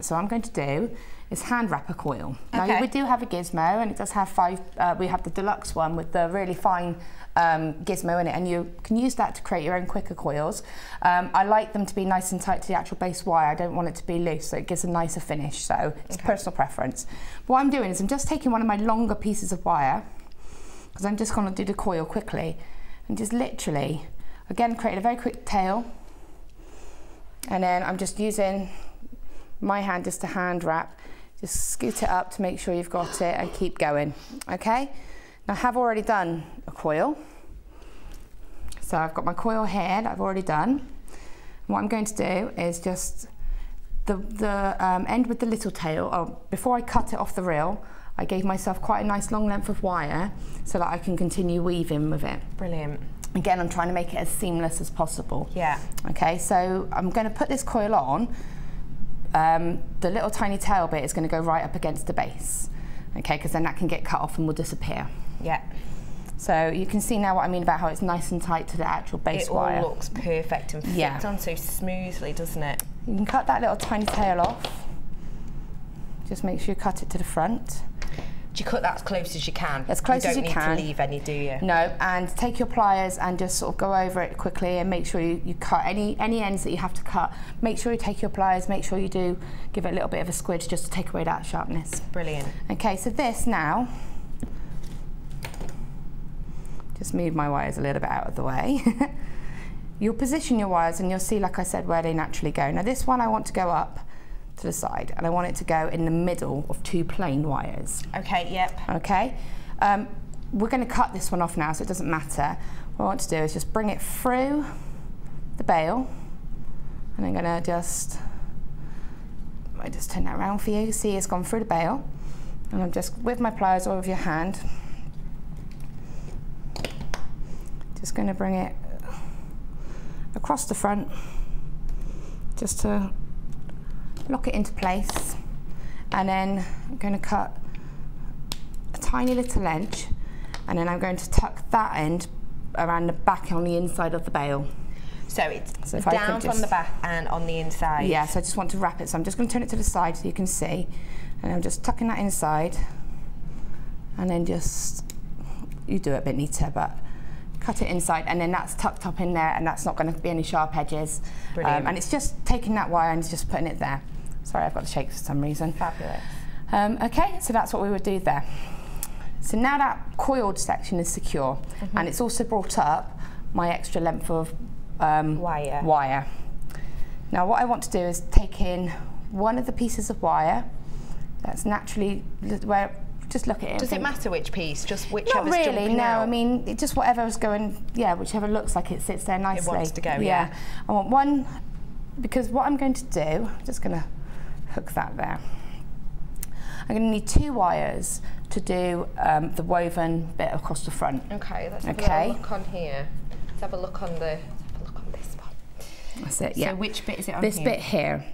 So what I'm going to do is hand wrap a coil. Okay. Now we do have a gizmo, and it does have five, we have the deluxe one with the really fine gizmo in it, and you can use that to create your own quicker coils. I like them to be nice and tight to the actual base wire, I don't want it to be loose, so it gives a nicer finish, so it's personal preference. But what I'm doing is I'm just taking one of my longer pieces of wire, because I'm just going to do the coil quickly, and just literally, again, create a very quick tail, and then I'm just using my hand just to hand wrap, just scoot it up to make sure you've got it and keep going, okay? Now I have already done a coil. So I've got my coil here that I've already done. And what I'm going to do is just, the end with the little tail, before I cut it off the reel, I gave myself quite a nice long length of wire so that I can continue weaving with it. Brilliant. Again, I'm trying to make it as seamless as possible. Yeah. Okay, so I'm gonna put this coil on. The little tiny tail bit is going to go right up against the base, okay, because then that can get cut off and will disappear. Yeah. So you can see now what I mean about how it's nice and tight to the actual base wire. It all looks perfect and fits on so smoothly, doesn't it? You can cut that little tiny tail off. Just make sure you cut it to the front. Do you cut that as close as you can? As close as you can. You don't need to leave any, do you? No, and take your pliers and just sort of go over it quickly and make sure you cut any ends that you have to cut. Make sure you take your pliers, make sure you do give it a little bit of a squidge just to take away that sharpness. Brilliant. Okay, so this now, just move my wires a little bit out of the way. You'll position your wires and you'll see, like I said, where they naturally go. Now this one I want to go up to the side, and I want it to go in the middle of two plain wires. Okay, yep. Okay, We're going to cut this one off now, so it doesn't matter. What I want to do is just bring it through the bale, and I'm going to just, I just turn that around for you. See, it's gone through the bale, and I'm just with my pliers or with your hand, just going to bring it across the front, just to lock it into place, and then I'm going to cut a tiny little edge, and then I'm going to tuck that end around the back on the inside of the bale. So it's so down from the back and on the inside. Yeah, so I just want to wrap it, so I'm just going to turn it to the side so you can see, and I'm just tucking that inside, and then just, you do it a bit neater, but cut it inside, and then that's tucked up in there, and that's not going to be any sharp edges. And it's just taking that wire and just putting it there. Sorry, I've got the shake for some reason. Fabulous. Okay, so that's what we would do there. So now that coiled section is secure, and it's also brought up my extra length of wire. Now what I want to do is take in one of the pieces of wire that's naturally where. Just look at it. Does it matter which piece? Just whichever's jumping out? Not really, no. I mean, it just whatever's going, yeah, whichever looks like it sits there nicely. It wants to go, yeah. I want one, because what I'm going to do, I'm just going to hook that there. I'm going to need two wires to do the woven bit across the front. Okay, let's have a look on here. Let's have a look on the, this one. That's it, yeah. So which bit is it on this here? This bit here.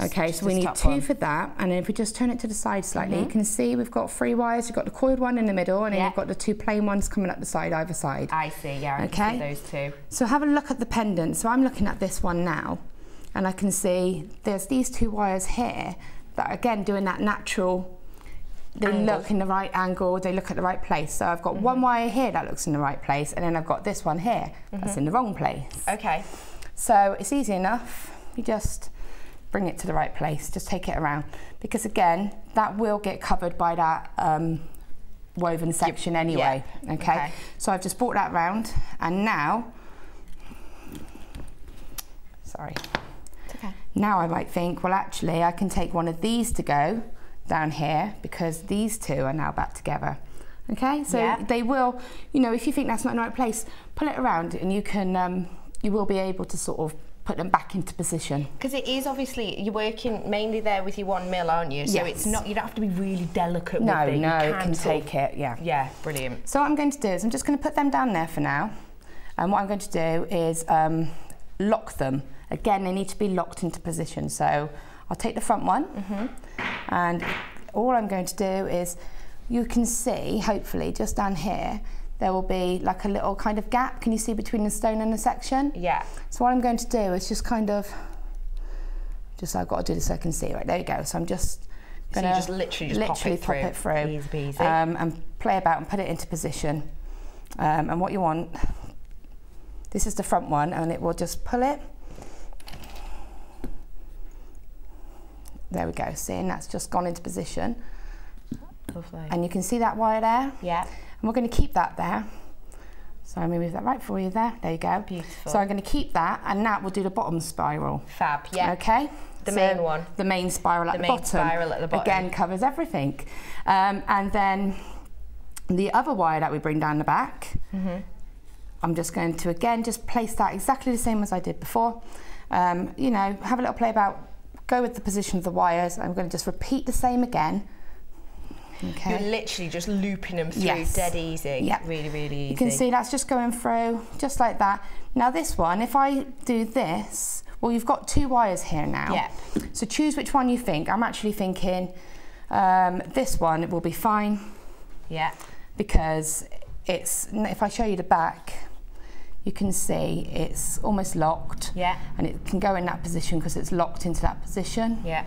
Okay, so we need two for that, and then if we just turn it to the side slightly, you can see we've got three wires. You've got the coiled one in the middle, and then you've got the two plain ones coming up the side, either side. I see, yeah, I can see those two. So have a look at the pendant. So I'm looking at this one now, and I can see there's these two wires here that are again doing that natural, they look in the right angle, they look at the right place. So I've got one wire here that looks in the right place, and then I've got this one here that's in the wrong place. Okay. So it's easy enough, you just bring it to the right place, just take it around, because again that will get covered by that woven section anyway. Okay, so I've just brought that round, and now now I might think, well actually I can take one of these to go down here, because these two are now back together. Okay, so they will, you know, if you think that's not in the right place, pull it around, and you can you will be able to sort of put them back into position. Because it is obviously, you're working mainly there with your 1mm, aren't you? So it's not, you don't have to be really delicate with it. No, no, it can take it, yeah, brilliant. So what I'm going to do is, I'm just going to put them down there for now, and what I'm going to do is lock them. Again, they need to be locked into position, so I'll take the front one, and all I'm going to do is, you can see, hopefully, just down here, there will be like a little kind of gap, can you see, between the stone and the section? Yeah. So what I'm going to do is just kind of, I've got to do this so I can see, right, there you go. So I'm just going to literally just pop it through. Easy peasy. And play about and put it into position. And what you want, this is the front one, and it will just pull it. There we go, see, and that's just gone into position. Lovely. And you can see that wire there? Yeah. And we're going to keep that there. So I'm going to move that right for you there. There you go. Beautiful. So I'm going to keep that, and that will do the bottom spiral. Fab, yeah. Okay? The main one. The main spiral at the bottom. The main spiral at the bottom. Again, covers everything. And then the other wire that we bring down the back, I'm just going to, again, just place that exactly the same as I did before. You know, have a little play about, go with the position of the wires. I'm going to just repeat the same again. Okay. You're literally just looping them through dead easy, really, really easy. You can see that's just going through, just like that. Now this one, if I do this, well you've got two wires here now. Yeah. So choose which one you think. I'm actually thinking this one will be fine. Yeah. Because it's, if I show you the back, you can see it's almost locked. Yeah. And it can go in that position because it's locked into that position. Yeah.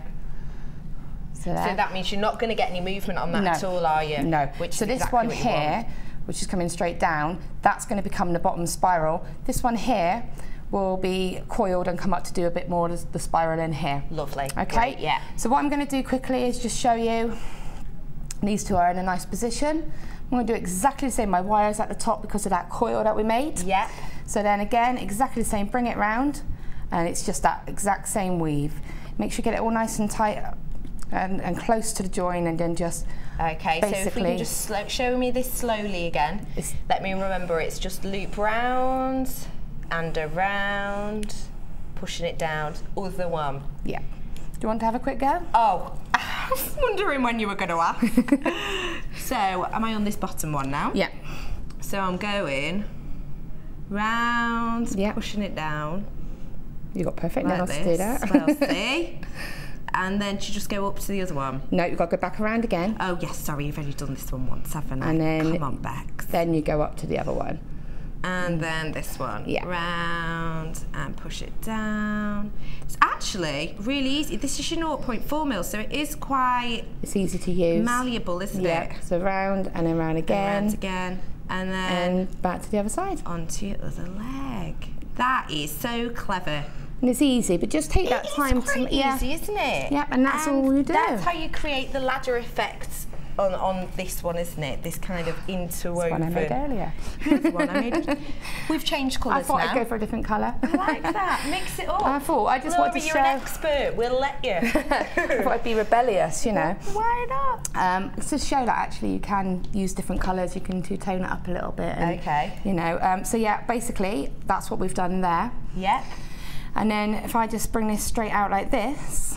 So that means you're not going to get any movement on that at all, are you? No. Which so this one here, which is coming straight down, that's going to become the bottom spiral. This one here will be coiled and come up to do a bit more of the spiral in here. Lovely. Okay. Great, yeah. So what I'm going to do quickly is just show you these two are in a nice position. I'm going to do exactly the same. My wire's at the top because of that coil that we made. Yeah. So then again, exactly the same. Bring it round, and it's just that exact same weave. Make sure you get it all nice and tight. and close to the join, and then just okay, basically. So if we can just show me this slowly again. Let me remember, it's just loop round and around, pushing it down, other one. Yeah. Do you want to have a quick go? Oh, I was wondering when you were going to ask. So, am I on this bottom one now? Yeah. So I'm going round, yeah, pushing it down. You got perfect like now to do that. Well, see? And then you just go up to the other one. No, you've got to go back around again. Oh yes, sorry, you've only done this one once, haven't I? And then come on back. Then you go up to the other one. And then this one. Yeah. Round and push it down. It's actually really easy. This is your 0.4 mil, so it is quite. It's easy to use. Malleable, isn't it? Yeah. So round and then round again. And round again. And then back to the other side. Onto your other leg. That is so clever. And it's easy, but just take that time to. It's easy, isn't it? Yep, and that's all you do. That's how you create the ladder effect on this one, isn't it? This kind of interwoven. That's the one I made earlier. That's one I made. We've changed colours now. I thought I'd go for a different colour. I like that. Mix it up. I thought I just wanted to show. Laura, you're an expert. We'll let you. I thought I'd be rebellious, you know. Why not? It's to show that actually you can use different colours. You can two-tone it up a little bit. And, okay. You know. So yeah, basically that's what we've done there. Yep. And then if I just bring this straight out like this,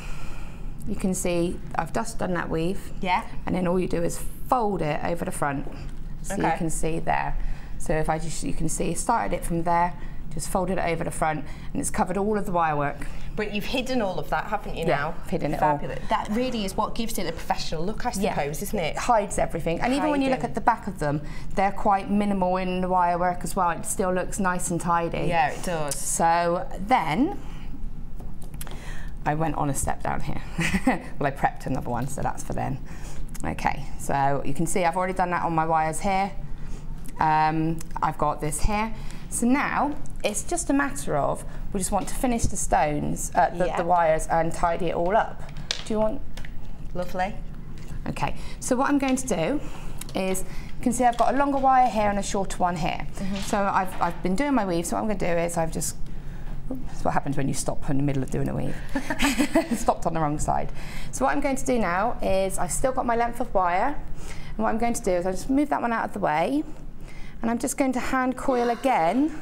you can see I've just done that weave. Yeah. And then all you do is fold it over the front. So okay, you can see there. So if I just, you can see, started it from there, just folded it over the front, and it's covered all of the wire work. But you've hidden all of that, haven't you now? Yeah, I've hidden Fabulous. It all. That really is what gives it a professional look, I suppose, isn't it? It hides everything. And even when you look at the back of them, they're quite minimal in the wire work as well. It still looks nice and tidy. Yeah, it does. So then, I went on a step down here. Well, I prepped another one, so that's for then. Okay, so you can see I've already done that on my wires here. I've got this here. So now, it's just a matter of, we just want to finish the stones, the wires, and tidy it all up. Do you want? Lovely. Okay, so what I'm going to do is, you can see I've got a longer wire here and a shorter one here. Mm-hmm. So I've been doing my weave, so what I'm going to do is I've just, that's what happens when you stop in the middle of doing a weave. Stopped on the wrong side. So what I'm going to do now is, I've still got my length of wire, and what I'm going to do is I'll just move that one out of the way, and I'm just going to hand coil again.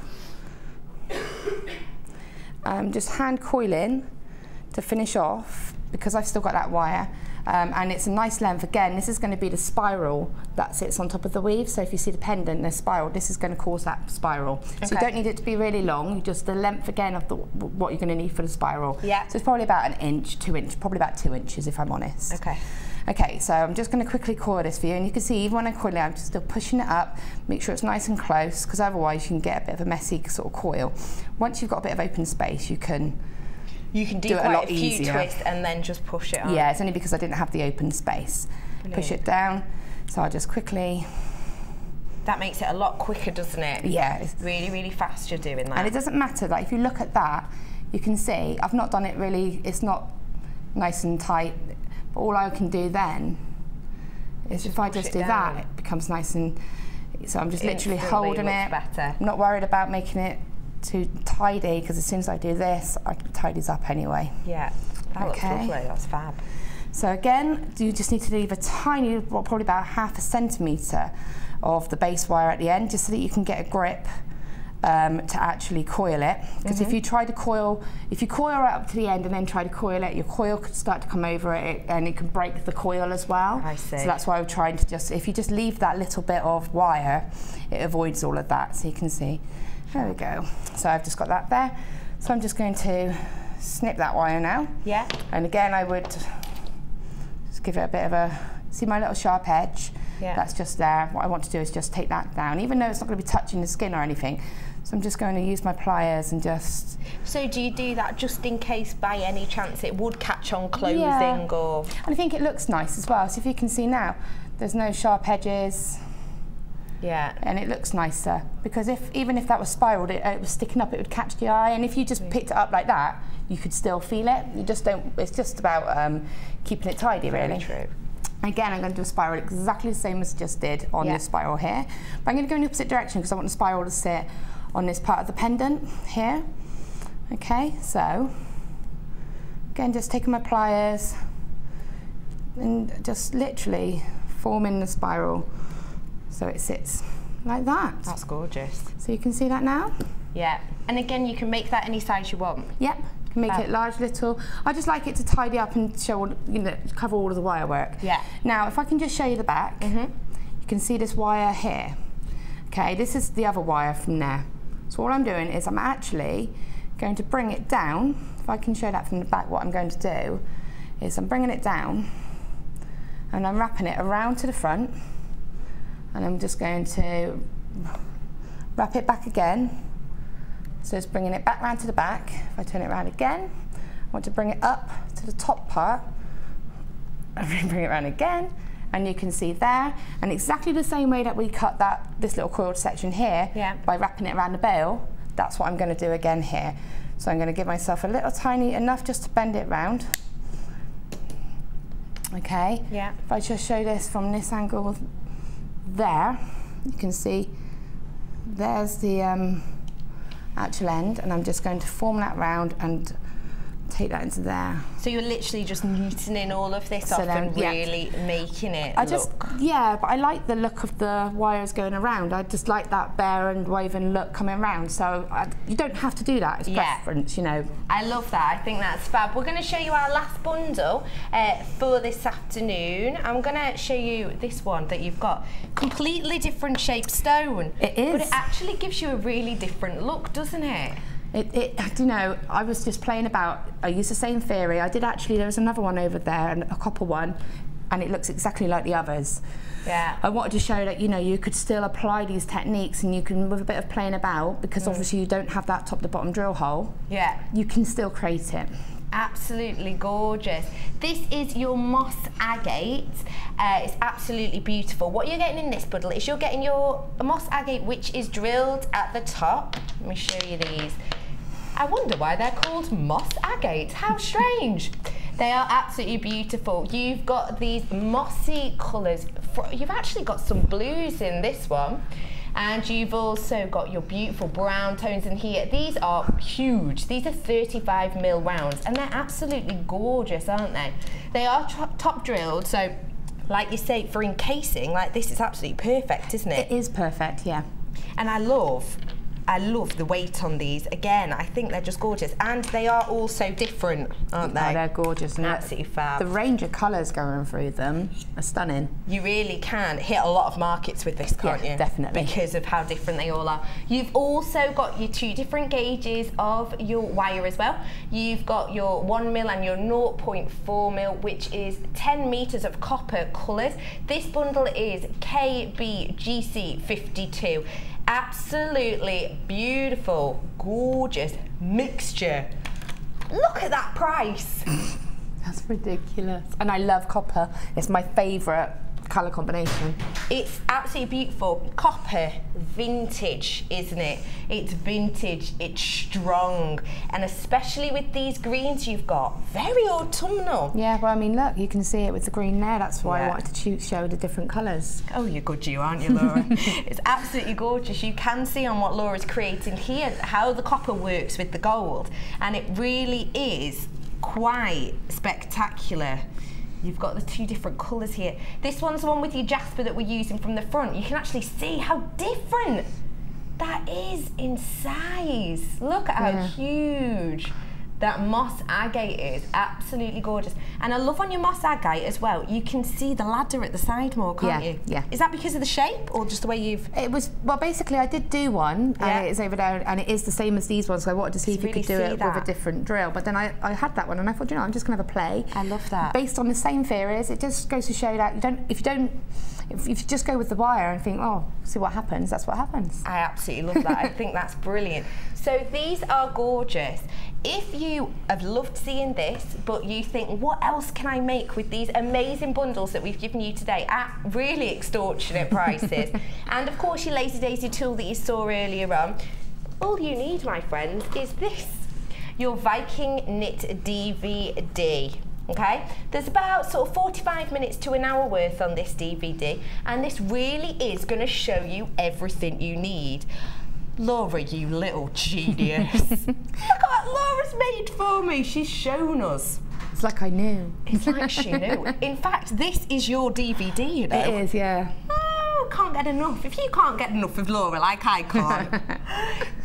Just hand coiling to finish off, because I've still got that wire, and it's a nice length. Again, this is going to be the spiral that sits on top of the weave, so if you see the pendant, the spiral, this is going to cause that spiral. Okay. So you don't need it to be really long, just the length again of the, what you're going to need for the spiral. Yeah. So it's probably about 1 inch, 2 inch, probably about 2 inches if I'm honest. Okay. Okay, so I'm just going to quickly coil this for you, and you can see even when I coil it, I'm just still pushing it up, make sure it's nice and close, because otherwise you can get a bit of a messy sort of coil. Once you've got a bit of open space, you can do it a lot easier. You can do quite a few twists and then just push it on. Yeah, it's only because I didn't have the open space. Brilliant. Push it down, so I'll just quickly. That makes it a lot quicker, doesn't it? Yeah. It's really, really fast you're doing that. And it doesn't matter, like if you look at that, you can see, I've not done it really, it's not nice and tight. But all I can do then is if I just do that, it becomes nice and, so I'm just literally holding it. Better. I'm not worried about making it too tidy, because as soon as I do this, it tidies up anyway. Yeah, that looks lovely, that's fab. So again, you just need to leave a tiny, probably about 0.5 centimetre of the base wire at the end, just so that you can get a grip to actually coil it, because if you try to coil, if you coil right up to the end and then try to coil it, your coil could start to come over it, and it can break the coil as well. I see. So that's why I'm trying to just, if you just leave that little bit of wire, it avoids all of that. So you can see, there we go. So I've just got that there. So I'm just going to snip that wire now. Yeah. And again, I would just give it a bit of a, see my little sharp edge? Yeah. That's just there. What I want to do is just take that down, even though it's not going to be touching the skin or anything. So I'm just going to use my pliers and just. So do you do that just in case by any chance it would catch on clothing or? And I think it looks nice as well. So if you can see now, there's no sharp edges. Yeah. And it looks nicer, because if even if that was spiraled, it was sticking up, it would catch the eye. And if you just picked it up like that, you could still feel it. You just don't. It's just about keeping it tidy, really. Very true. Again, I'm going to do a spiral exactly the same as I just did on this spiral here. But I'm going to go in the opposite direction, because I want the spiral to sit on this part of the pendant here. Okay, so again, just taking my pliers, and just literally forming the spiral so it sits like that. That's gorgeous. So you can see that now? Yeah. And again, you can make that any size you want. Yep. You can make it large, little. I just like it to tidy up and show, you know, cover all of the wire work. Yeah. Now, if I can just show you the back, you can see this wire here. Okay, this is the other wire from there. So all I'm doing is I'm actually going to bring it down. If I can show that from the back, what I'm going to do is I'm bringing it down and I'm wrapping it around to the front, and I'm just going to wrap it back again. So it's bringing it back round to the back. If I turn it around again, I want to bring it up to the top part. And bring it around again, and you can see there, and exactly the same way that we cut that this little coiled section here by wrapping it around the bail, that's what I'm going to do again here. So I'm going to give myself a little tiny enough just to bend it round. Okay. Yeah. If I just show this from this angle there, you can see there's the actual end, and I'm just going to form that round and take that into there. So you're literally just neatening all of this off and really making it but I like the look of the wires going around. I just like that bare and woven look coming round. So you don't have to do that. It's preference, you know. I love that. I think that's fab. We're going to show you our last bundle for this afternoon. I'm going to show you this one that you've got. Completely different shaped stone. It is. But it actually gives you a really different look, doesn't it? You know, I was just playing about. I used the same theory. I did actually. There was another one over there, and a copper one, and it looks exactly like the others. Yeah. I wanted to show that, you know, you could still apply these techniques, and you can, with a bit of playing about, because obviously you don't have that top to bottom drill hole. Yeah. You can still create it. Absolutely gorgeous. This is your moss agate. It's absolutely beautiful. What you're getting in this bundle is you're getting your moss agate, which is drilled at the top. Let me show you these. I wonder why they're called moss agates. How strange. They are absolutely beautiful. You've got these mossy colours. You've actually got some blues in this one. And you've also got your beautiful brown tones in here. These are huge. These are 35mm rounds, and they're absolutely gorgeous, aren't they? They are top drilled, so like you say, for encasing, like this is absolutely perfect, isn't it? It is perfect, yeah. And I love the weight on these. Again, I think they're just gorgeous, and they are also different, aren't they? Oh, they're gorgeous. Absolutely fab. The range of colours going through them are stunning. You really can hit a lot of markets with this, can't you? Definitely. Because of how different they all are. You've also got your two different gauges of your wire as well. You've got your 1mm and your 0.4mm, which is 10 metres of copper colours. This bundle is KBGC52. Absolutely beautiful, gorgeous mixture. Look at that price. That's ridiculous. And I love copper. It's my favourite colour combination. It's absolutely beautiful. Copper, vintage, isn't it? It's vintage, it's strong. And especially with these greens you've got, very autumnal. Yeah, well, I mean, look, you can see it with the green there. That's why I wanted to show the different colours. Oh, you're good, you aren't you, Laura? It's absolutely gorgeous. You can see on what Laura's creating here how the copper works with the gold. And it really is quite spectacular. You've got the two different colours here. This one's the one with your jasper that we're using from the front. You can actually see how different that is in size. Look at how huge that moss agate is. Absolutely gorgeous. And I love on your moss agate as well, you can see the ladder at the side more, can't you? Yeah. Is that because of the shape or just the way you've... It was, well, basically I did do one, and it's over there, and it is the same as these ones, so I wanted to see if you could do it with a different drill. But then I had that one, and I thought, you know, I'm just going to have a play. I love that. Based on the same theories, it just goes to show that you don't, if you just go with the wire and think, oh, see what happens, that's what happens. I absolutely love that. I think that's brilliant. So these are gorgeous. If you have loved seeing this, but you think, what else can I make with these amazing bundles that we've given you today at really extortionate prices? And of course your Lazy Daisy tool that you saw earlier on, all you need, my friends, is this, your Viking Knit DVD. Okay, there's about sort of 45 minutes to an hour worth on this DVD, and this really is going to show you everything you need. Laura, you little genius. Look at what Laura's made for me. She's shown us It's like I knew. It's like she knew. In fact, this is your DVD, you know. It is, yeah. Oh, can't get enough. If you can't get enough of Laura, like I can't.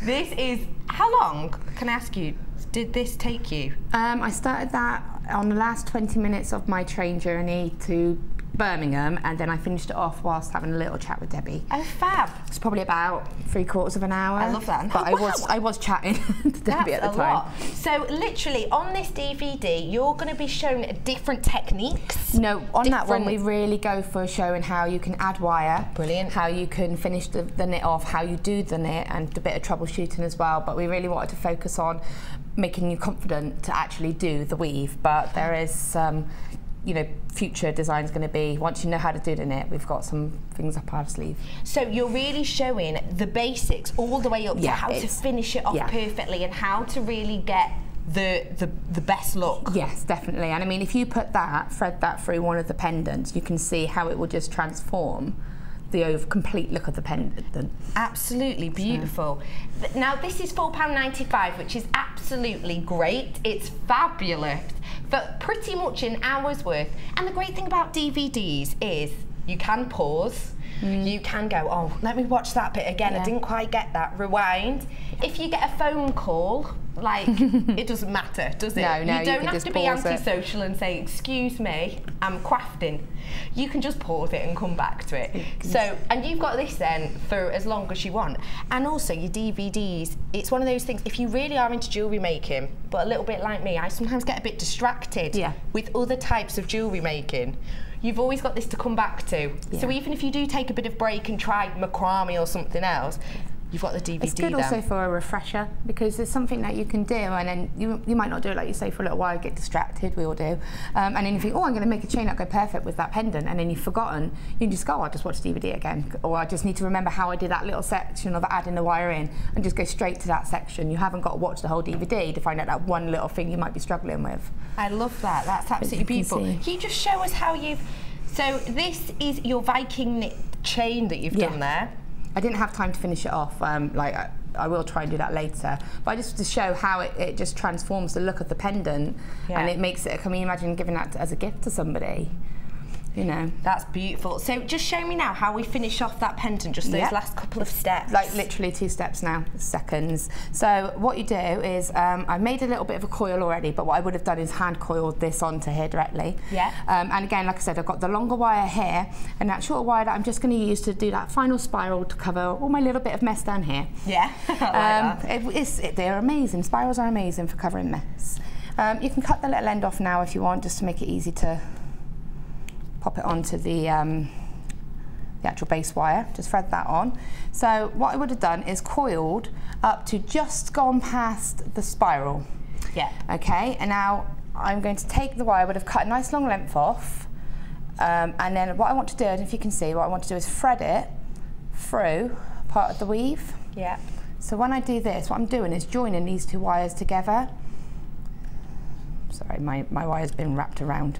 This is, how long, can I ask you, did this take you? I started that on the last 20 minutes of my train journey to Birmingham, and then I finished it off whilst having a little chat with Debbie. Oh, fab. It's probably about 3/4 of an hour. I love that. But oh, wow. I was chatting to Debbie at the time. Lot. So literally on this DVD, you're going to be shown different techniques. No, on that one we really go for showing how you can add wire. Brilliant. How you can finish the knit off, how you do the knit, and a bit of troubleshooting as well. But we really wanted to focus on making you confident to actually do the weave. But there is some, you know, future design's going to be, once you know how to do the knit, we've got some things up our sleeve. So you're really showing the basics all the way up to how to finish it off perfectly and how to really get the best look. Yes, definitely. And I mean, if you put that, thread that through one of the pendants, you can see how it will just transform the complete look of the pendant. Absolutely beautiful. So. Now this is £4.95, which is absolutely great. It's fabulous. But pretty much an hour's worth. And the great thing about DVDs is you can pause, you can go, oh, let me watch that bit again, I didn't quite get that, rewind. If you get a phone call, like, it doesn't matter, does it? No, no, you don't have to be antisocial and say, excuse me, I'm crafting. You can just pause it and come back to it. So, and you've got this then for as long as you want. And also your DVDs, it's one of those things, if you really are into jewellery making, but a little bit like me, I sometimes get a bit distracted with other types of jewellery making. You've always got this to come back to. Yeah. So even if you do take a bit of break and try macrame or something else, you've got the DVD there. It's good also for a refresher, because there's something that you can do and then you might not do it, like you say, for a little while, get distracted, we all do. And then you think, oh, I'm going to make a chain that go perfect with that pendant, and then you've forgotten, you can just go, oh, I'll just watch the DVD again, or I just need to remember how I did that little section of adding the wire in, and just go straight to that section. You haven't got to watch the whole DVD to find out that one little thing you might be struggling with. I love that, that's absolutely beautiful. Can you just show us how you've, so this is your Viking knit chain that you've done there. I didn't have time to finish it off, like I will try and do that later, but I just to show how it just transforms the look of the pendant and it makes it, can you imagine giving that as a gift to somebody? You know. That's beautiful. So just show me now how we finish off that pendant, just those last couple of steps. Like literally 2 steps now, seconds. So what you do is, I made a little bit of a coil already, but what I would have done is hand coiled this onto here directly. Yeah. And again, like I said, I've got the longer wire here and that shorter wire that I'm just going to use to do that final spiral to cover all my little bit of mess down here. Yeah, I like that. They're amazing. Spirals are amazing for covering mess. You can cut the little end off now if you want, just to make it easy to pop it onto the actual base wire, just thread that on. So what I would have done is coiled up to just gone past the spiral. Yeah. Okay, and now I'm going to take the wire, I would have cut a nice long length off, and then what I want to do, and if you can see, what I want to do is thread it through part of the weave. Yeah. So when I do this, what I'm doing is joining these 2 wires together. Sorry, my wire's been wrapped around.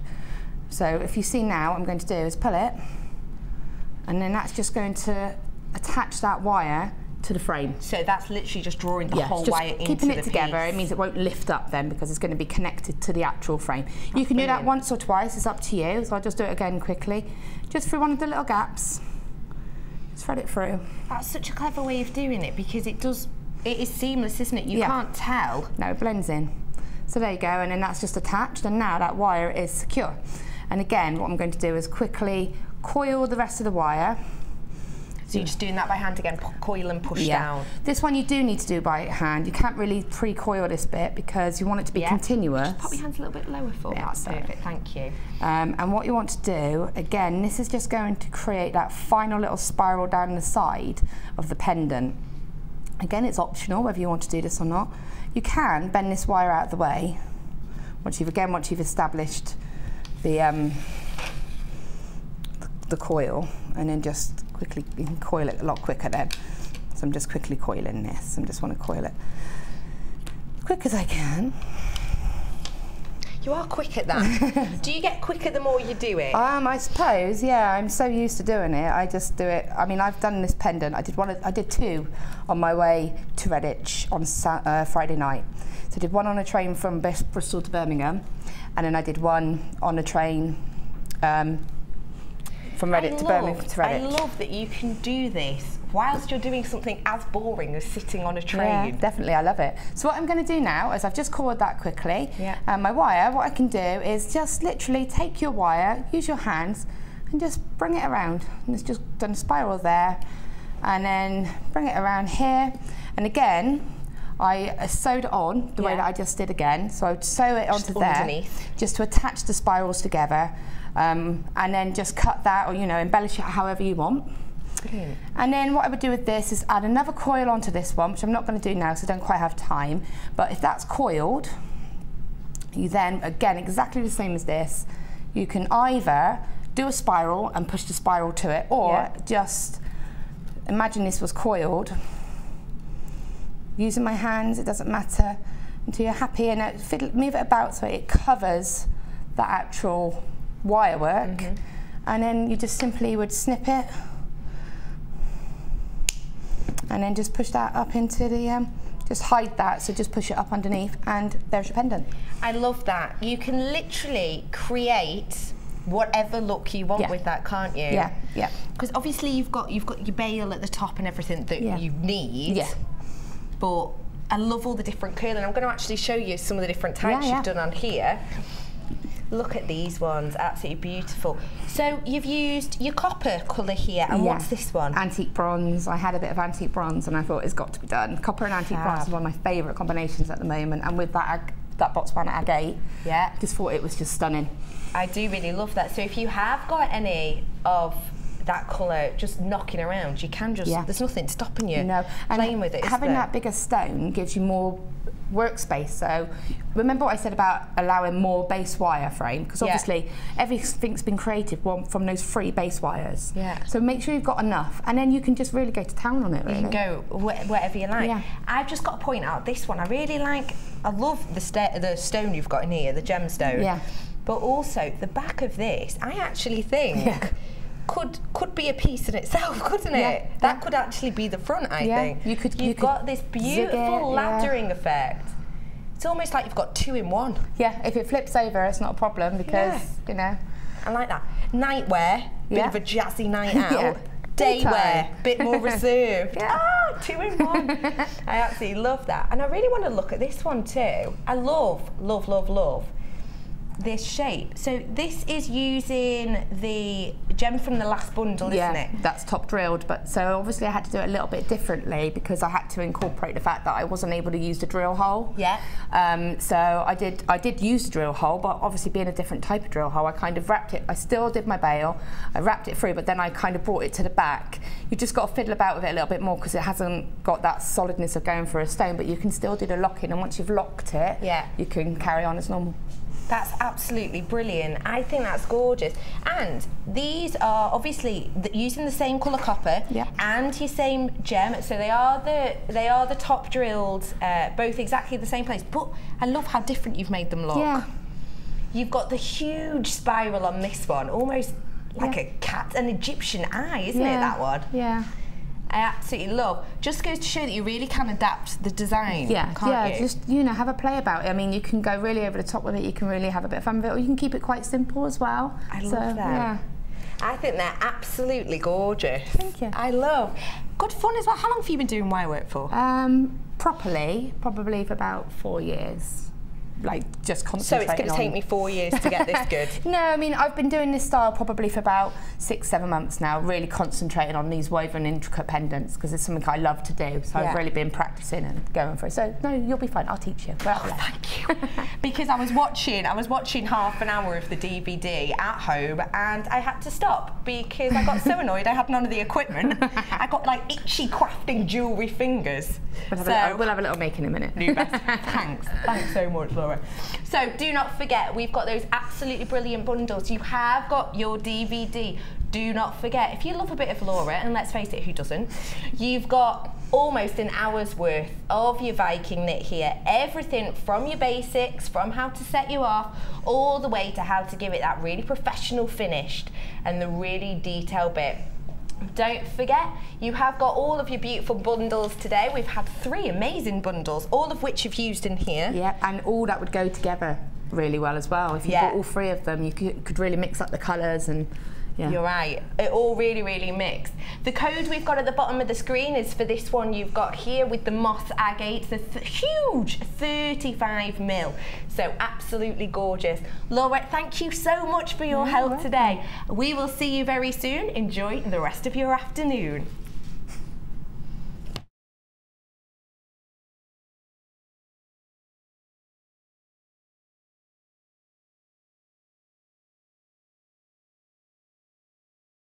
So if you see now, what I'm going to do is pull it, and then that's just going to attach that wire to the frame. So that's literally just drawing the whole wire into the piece. Keeping it together, it means it won't lift up then, because it's going to be connected to the actual frame. You can do that once or twice, it's up to you, so I'll just do it again quickly. Just through one of the little gaps, just thread it through. That's such a clever way of doing it, because it does, it is seamless, isn't it? You can't tell. No, it blends in. So there you go, and then that's just attached, and now that wire is secure. And again, what I'm going to do is quickly coil the rest of the wire. So you're just doing that by hand again, coil and push down. This one you do need to do by hand. You can't really pre-coil this bit because you want it to be continuous. Just pop your hands a little bit lower for me. That's perfect, thank you. And what you want to do, again, this is just going to create that final little spiral down the side of the pendant. Again, it's optional whether you want to do this or not. You can bend this wire out of the way once you've established the coil, and then just quickly, you can coil it a lot quicker then. So I'm just quickly coiling this. I just want to coil it as quick as I can. You are quick at that. Do you get quicker the more you do it? I suppose, yeah. I'm so used to doing it. I just do it. I mean, I've done this pendant. I did two on my way to Redditch on Friday night. So I did one on a train from Bristol to Birmingham, and then I did one on a train from Redditch to Birmingham to Redditch. I love that you can do this whilst you're doing something as boring as sitting on a train. Yeah, definitely, I love it. So what I'm going to do now is I've just cored that quickly. Yeah. And my wire, what I can do is just literally take your wire, use your hands, and just bring it around. And it's just done a spiral there, and then bring it around here. And again, I sewed it on the way that I just did again. So I would sew it onto there, underneath, just to attach the spirals together, and then just cut that, or you know, embellish it however you want. Brilliant. And then what I would do with this is add another coil onto this one, which I'm not going to do now because I don't quite have time. But if that's coiled, you then, again, exactly the same as this, you can either do a spiral and push the spiral to it, or just imagine this was coiled. Using my hands, it doesn't matter until you're happy, and move it about so it covers the actual wire work. Mm-hmm. And then you just simply would snip it, and then just push that up into the, just hide that, so just push it up underneath, and there's your pendant. I love that. You can literally create whatever look you want with that, can't you? Yeah, yeah. Because obviously you've got your bail at the top and everything that you need. Yeah. But I love all the different curling. I'm going to actually show you some of the different types you've done on here. Look at these ones, absolutely beautiful. So you've used your copper colour here, and what's this one? Antique bronze. I had a bit of antique bronze and I thought it's got to be done. Copper and antique bronze is one of my favourite combinations at the moment, and with that Botswana agate, just thought it was just stunning. I do really love that. So if you have got any of that colour just knocking around, you can just, there's nothing stopping you playing with it. Having that bigger stone gives you more workspace. So remember what I said about allowing more base wire frame, because obviously everything's been created from those three base wires. Yeah. So make sure you've got enough, and then you can just really go to town on it. Really. You can go wherever you like. Yeah. I've just got to point out this one. I really like. I love the stone you've got in here, the gemstone. Yeah. But also the back of this, I actually think. Yeah. Could be a piece in itself, couldn't it? That could actually be the front, I think. You've got this beautiful laddering effect. It's almost like you've got two in one. Yeah, if it flips over, it's not a problem because, you know. I like that. Nightwear, bit of a jazzy night out. Daywear, bit more reserved. Two in one. I absolutely love that. And I really want to look at this one too. I love, love, love, love this shape. So this is using the gem from the last bundle, isn't it? That's top drilled, but so obviously I had to do it a little bit differently because I had to incorporate the fact that I wasn't able to use the drill hole. Yeah. So I did use the drill hole, but obviously being a different type of drill hole, I kind of wrapped it. I still did my bail, I wrapped it through, but then I kind of brought it to the back. You just got to fiddle about with it a little bit more because it hasn't got that solidness of going for a stone, but you can still do the locking, and once you've locked it, you can carry on as normal. That's absolutely brilliant. I think that's gorgeous. And these are obviously using the same colour copper and your same gem, so they are the top drilled, both exactly the same place. But I love how different you've made them look. Yeah. You've got the huge spiral on this one, almost like a cat, an Egyptian eye, isn't it? That one. Yeah. I absolutely love. Just goes to show that you really can adapt the design, can't you? Just, you know, have a play about it. I mean, you can go really over the top with it, you can really have a bit of fun with it, or you can keep it quite simple as well. I love that. Yeah. I think they're absolutely gorgeous. Thank you. I love. Good fun as well. How long have you been doing wire work for? Properly, probably for about 4 years. Like, just concentrating. So it's going to take me 4 years to get this good? No, I mean, I've been doing this style probably for about 6-7 months now, really concentrating on these woven intricate pendants because it's something I love to do, so I've really been practicing and going for it. So, no, you'll be fine, I'll teach you. Thank you. Because I was watching half an hour of the DVD at home, and I had to stop because I got so annoyed I had none of the equipment. I got, like, itchy crafting jewellery fingers. We'll have a little make in a minute. Do best. Thanks. Thanks so much, Laura. So do not forget, we've got those absolutely brilliant bundles. You have got your DVD. Do not forget, if you love a bit of Laura, and let's face it, who doesn't, you've got almost an hour's worth of your Viking knit here. Everything from your basics, from how to set you off, all the way to how to give it that really professional finished and the really detailed bit. Don't forget, you have got all of your beautiful bundles today. We've had 3 amazing bundles, all of which you've used in here. Yeah, and all that would go together really well as well. If you got all 3 of them, you could really mix up the colours and... Yeah. You're right, it all really, really mixed. The code we've got at the bottom of the screen is for this one you've got here with the moss agate, the huge 35mm. So absolutely gorgeous. Laura, thank you so much for your help today. We will see you very soon. Enjoy the rest of your afternoon.